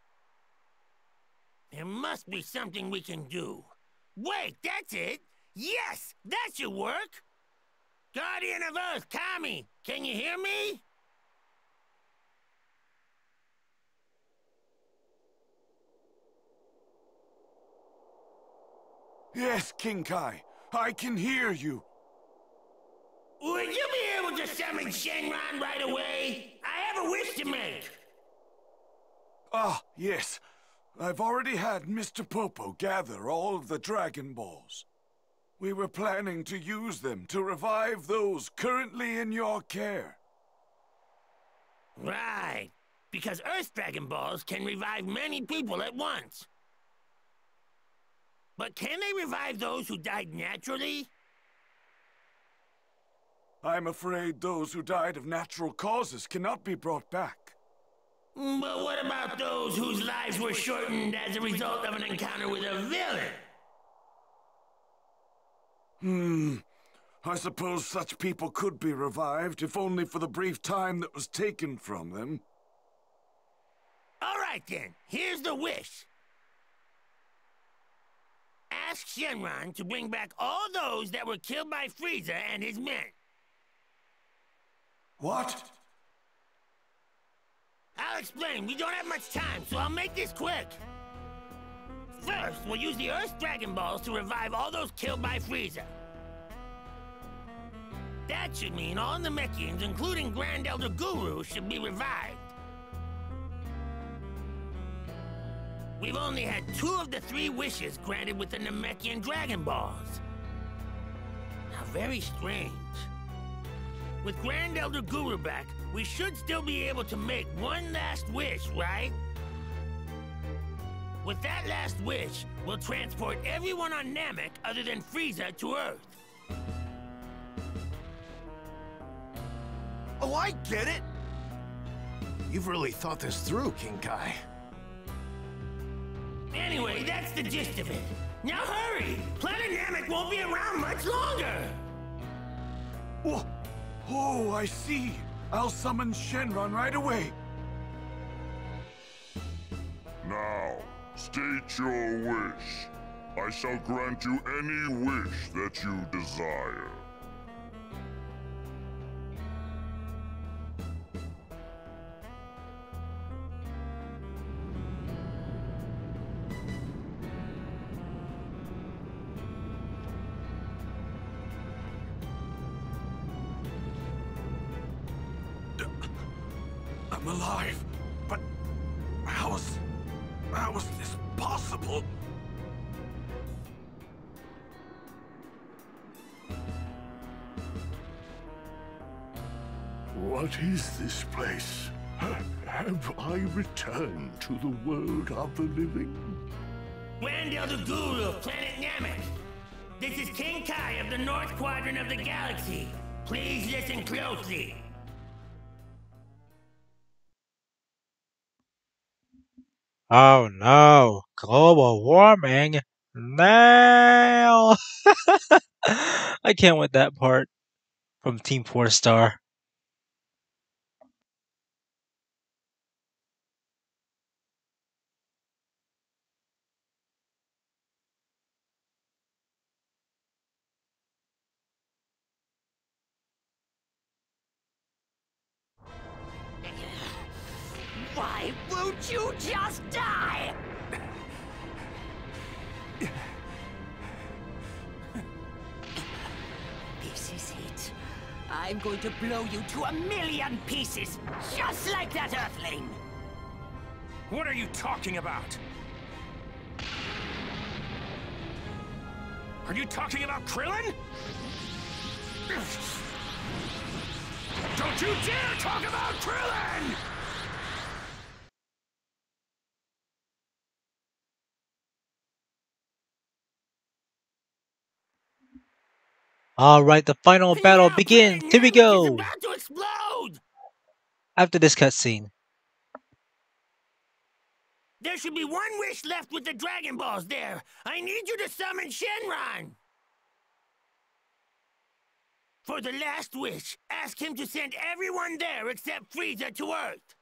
There must be something we can do. Wait, that's it! Yes, that should work! Guardian of Earth, Kami! Can you hear me? Yes, King Kai. I can hear you. Would you be able to summon Shenron right away? I have a wish to make. Ah, yes. I've already had Mr. Popo gather all of the Dragon Balls. We were planning to use them to revive those currently in your care. Right. Because Earth's Dragon Balls can revive many people at once. But can they revive those who died naturally? I'm afraid those who died of natural causes cannot be brought back. But what about those whose lives were shortened as a result of an encounter with a villain? I suppose such people could be revived, if only for the brief time that was taken from them. All right then, here's the wish. Ask Shenron to bring back all those that were killed by Frieza and his men. What? I'll explain. We don't have much time, so I'll make this quick. First, we'll use the Earth's Dragon Balls to revive all those killed by Frieza. That should mean all Namekians, including Grand Elder Guru, should be revived. We've only had 2 of the 3 wishes granted with the Namekian Dragon Balls. How very strange. With Grand Elder Guru back, we should still be able to make one last wish, right? With that last wish, we'll transport everyone on Namek other than Frieza to Earth. Oh, I get it! You've really thought this through, King Kai. Anyway, that's the gist of it. Now hurry! Planet Namek won't be around much longer! Oh, I see. I'll summon Shenron right away. Now, state your wish. I shall grant you any wish that you desire. Alive, but how is this possible? What is this place? Have I returned to the world of the living? Grand Elder Guru of Planet Namek. This is King Kai of the North Quadrant of the Galaxy. Please listen closely. Oh no, global warming? No! I can't with that part from Team 4 Star. Why won't you just die? This is it. I'm going to blow you to a 1,000,000 pieces, just like that Earthling. What are you talking about? Are you talking about Krillin? Don't you dare talk about Krillin! Alright, the final battle begins! Here we go! It's about to explode! After this cutscene. There should be one wish left with the Dragon Balls there. I need you to summon Shenron. For the last wish, ask him to send everyone there except Frieza to Earth.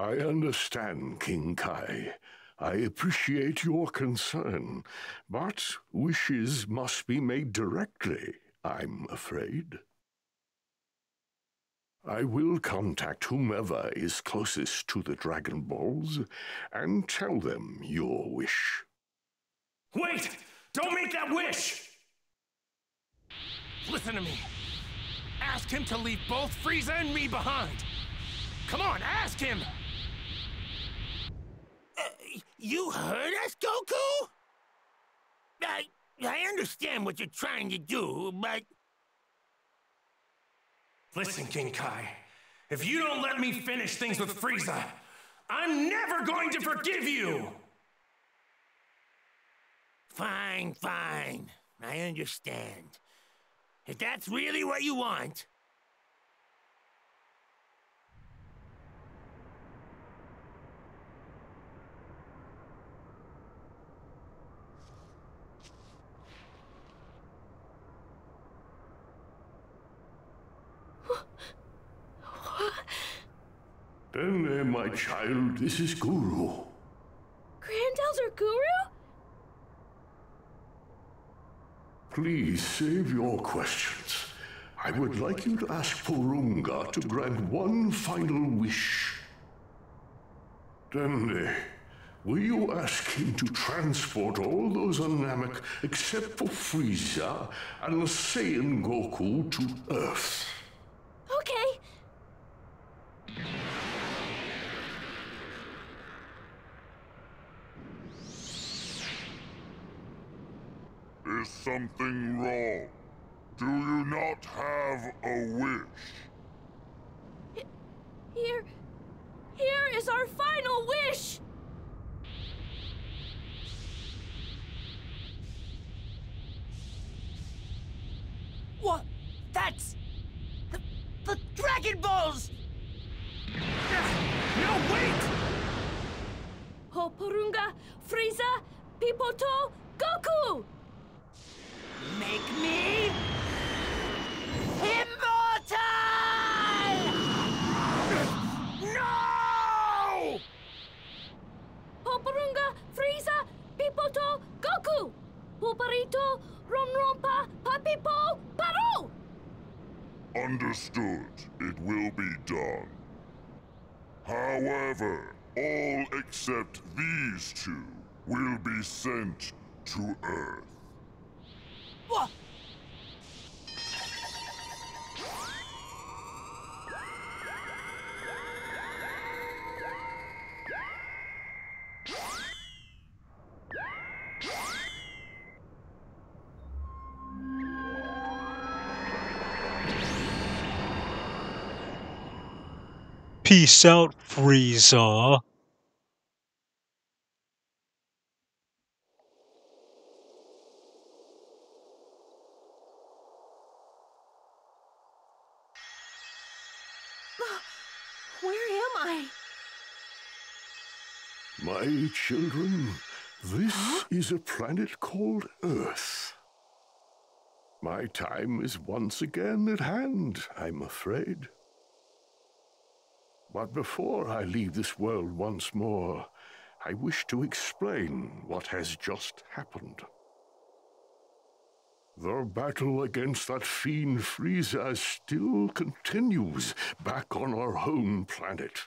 I understand, King Kai. I appreciate your concern, but wishes must be made directly, I'm afraid. I will contact whomever is closest to the Dragon Balls and tell them your wish. Wait! Don't make that wish! Listen to me. Ask him to leave both Frieza and me behind. Come on, ask him! You heard us, Goku? I understand what you're trying to do, but... Listen, King Kai, if you don't let me finish things with Frieza, I'm never going to forgive you! Fine, fine. I understand. If that's really what you want... Dende, my child, this is Guru. Grand Elder Guru? Please save your questions. I would like you to ask Porunga to grant one final wish. Dende, will you ask him to transport all those on Namek except for Frieza and Saiyan Goku to Earth? Okay. Is something wrong? Do you not have a wish? Here is our final wish! What? That's... the Dragon Balls! No, wait! Oh, Porunga, Frieza, Pipoto, Goku! Make me immortal! No! Porunga, Frieza, Pipoto, Goku, Poparito, Romrompa, Papipo, Paru! Understood. It will be done. However, all except these two will be sent to Earth. What? Peace out, Frieza. My children, this is a planet called Earth. My time is once again at hand, I'm afraid. But before I leave this world once more, I wish to explain what has just happened. The battle against that fiend Frieza still continues back on our home planet.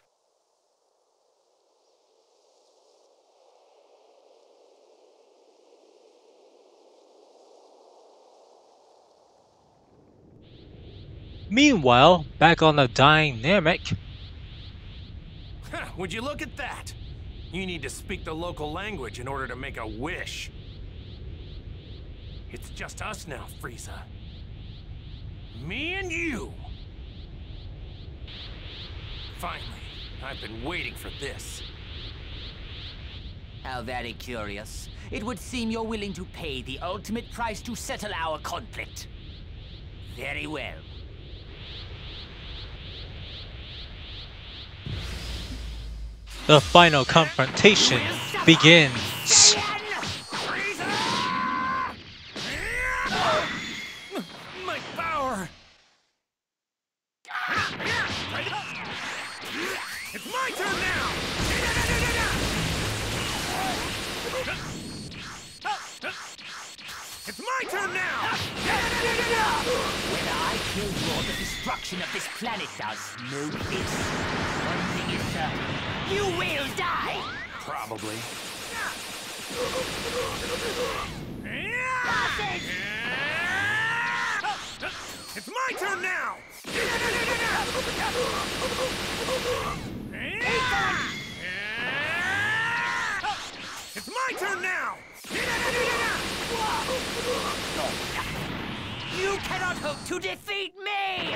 Meanwhile, back on the dying Namek. Huh, would you look at that? You need to speak the local language in order to make a wish. It's just us now, Frieza. Me and you! Finally, I've been waiting for this. How very curious. It would seem you're willing to pay the ultimate price to settle our conflict. Very well. The final confrontation begins. My power! It's my turn now! It's my turn now! When I kill Raw, the destruction of this planet does no good. One thing is certain. You will die! Probably. Passage! It's my turn now! It's my turn now! You cannot hope to defeat me!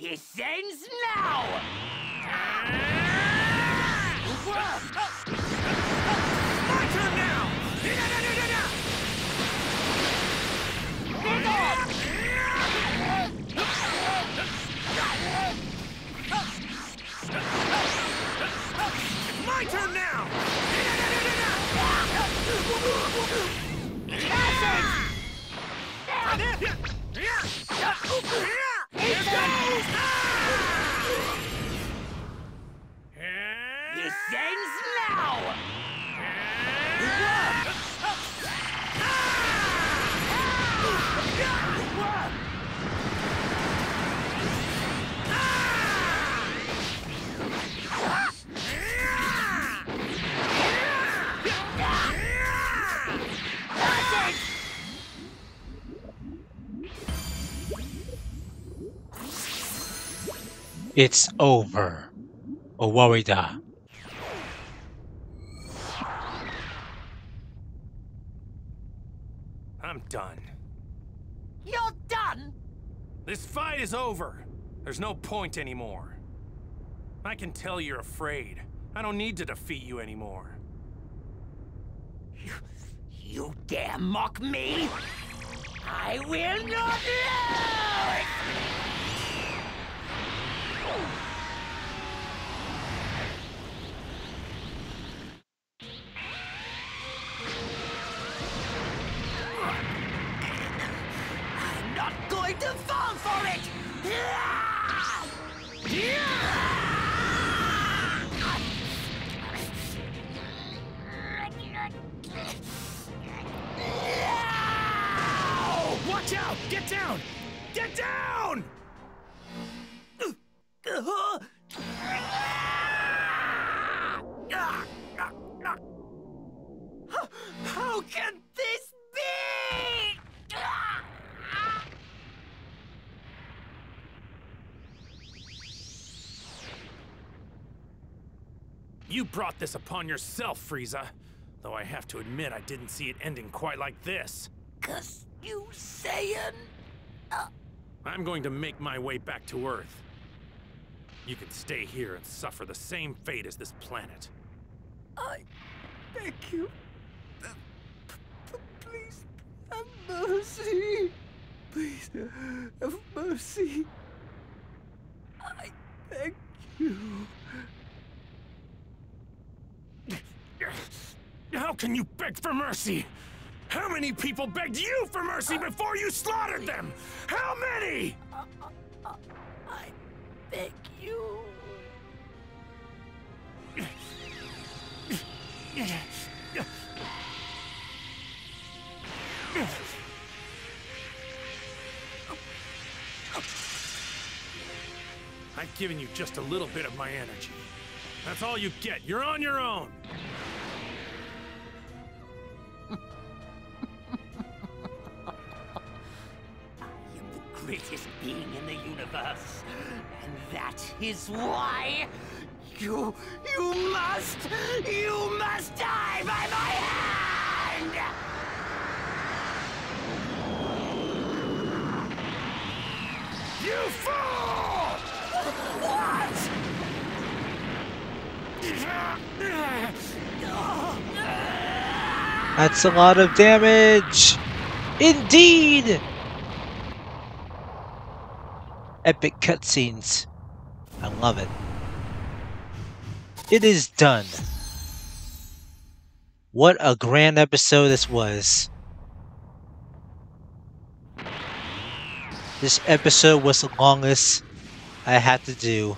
This ends now! My turn now! It's my turn now! Here goes! This ends now! It's over, Owarida. I'm done. You're done? This fight is over. There's no point anymore. I can tell you're afraid. I don't need to defeat you anymore. You dare mock me? I will not lose! I'm not going to fall for it! Watch out! Get down! Get down! How can this be? You brought this upon yourself, Frieza. Though I have to admit, I didn't see it ending quite like this. Curse you, Saiyan. I'm going to make my way back to Earth. You can stay here and suffer the same fate as this planet. I beg you. Please, have mercy. Please, have mercy. I beg you. How can you beg for mercy? How many people begged you for mercy before you slaughtered them? How many? I beg you. I've given you just a little bit of my energy. That's all you get. You're on your own. I am the greatest being in the universe, and that is why you must die by my hand. You fool! What? That's a lot of damage! Indeed! Epic cutscenes. I love it. It is done. What a grand episode this was. This episode was the longest I had to do.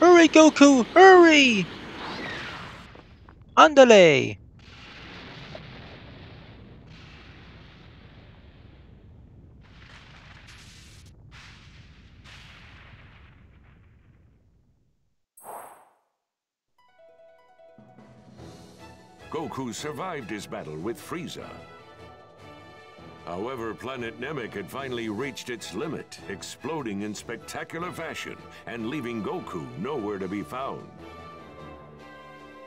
Hurry, Goku! Hurry! Andale! Goku survived his battle with Frieza. However, planet Namek had finally reached its limit, exploding in spectacular fashion and leaving Goku nowhere to be found.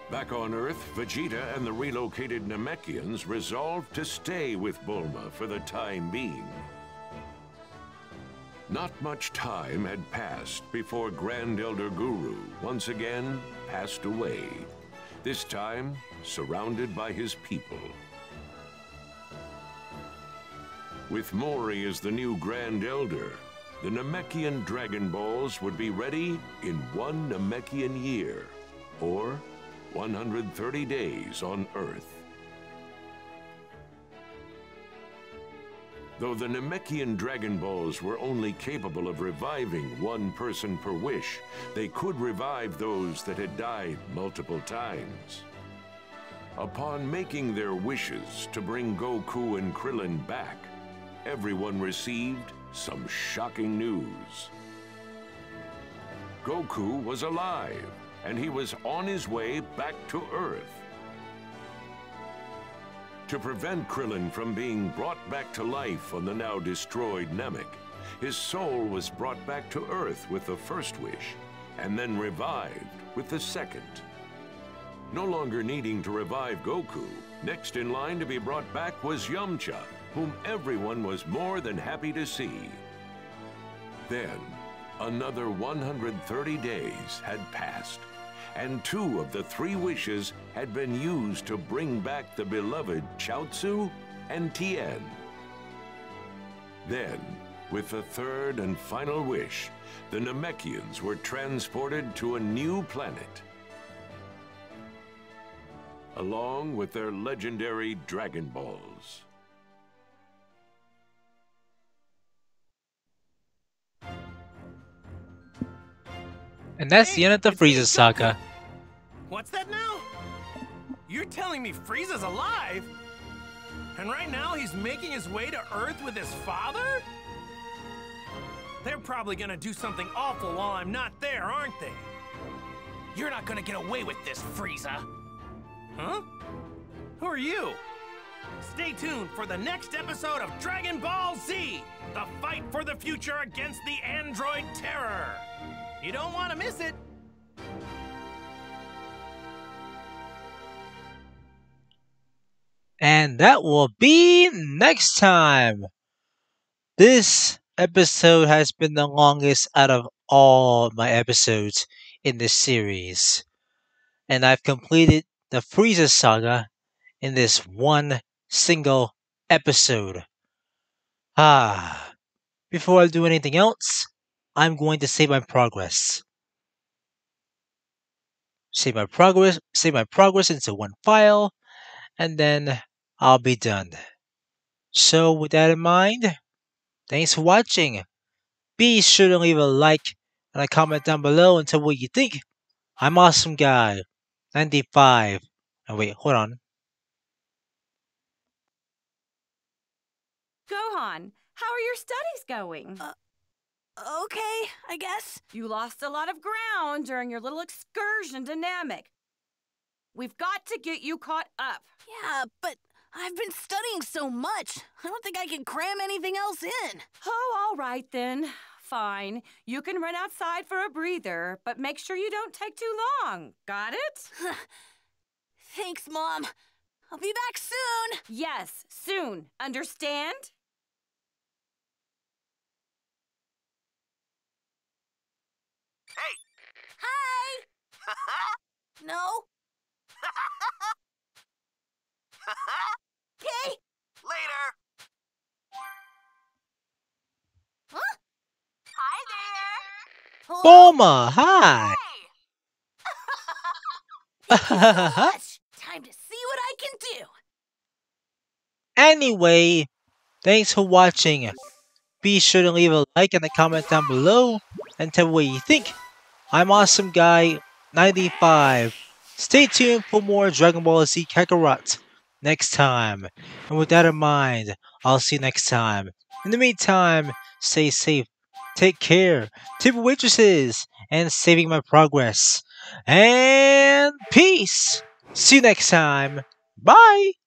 Back on Earth, Vegeta and the relocated Namekians resolved to stay with Bulma for the time being. Not much time had passed before Grand Elder Guru once again passed away. This time, surrounded by his people. With Mori as the new Grand Elder, the Namekian Dragon Balls would be ready in one Namekian year, or 130 days on Earth. Though the Namekian Dragon Balls were only capable of reviving one person per wish, they could revive those that had died multiple times. Upon making their wishes to bring Goku and Krillin back, everyone received some shocking news. Goku was alive, and he was on his way back to Earth. To prevent Krillin from being brought back to life on the now destroyed Namek, his soul was brought back to Earth with the first wish, and then revived with the second. No longer needing to revive Goku, next in line to be brought back was Yamcha, whom everyone was more than happy to see. Then, another 130 days had passed, and two of the three wishes had been used to bring back the beloved Chiaotzu and Tien. Then, with the third and final wish, the Namekians were transported to a new planet, along with their legendary Dragon Balls. And that's the end of the Frieza saga. What's that now? You're telling me Frieza's alive? And right now he's making his way to Earth with his father? They're probably gonna do something awful while I'm not there, aren't they? You're not gonna get away with this, Frieza. Huh? Who are you? Stay tuned for the next episode of Dragon Ball Z, the fight for the future against the android terror. You don't want to miss it! And that will be next time! This episode has been the longest out of all my episodes in this series. And I've completed the Frieza saga in this one single episode. Before I do anything else, I'm going to save my progress. Save my progress into one file, and then I'll be done. So with that in mind, thanks for watching. Be sure to leave a like and a comment down below and tell what you think. I'm AwesomeGuy95. Oh wait, hold on. Gohan, How are your studies going? Okay, I guess. You lost a lot of ground during your little excursion to Namek. We've got to get you caught up. Yeah, but I've been studying so much. I don't think I can cram anything else in. Oh, all right then. Fine. You can run outside for a breather, but make sure you don't take too long. Got it? Thanks, Mom. I'll be back soon. Yes, soon. Understand? Hey! Hi! No? Okay. Later. Huh? Hi there. Bulma, hi. Hey. Time to see what I can do. Anyway, thanks for watching. Be sure to leave a like and a comment down below and tell me what you think. I'm AwesomeGuy95. Stay tuned for more Dragon Ball Z Kakarot next time. And with that in mind, I'll see you next time. In the meantime, stay safe, take care, tip waitresses, and saving my progress. And peace! See you next time. Bye!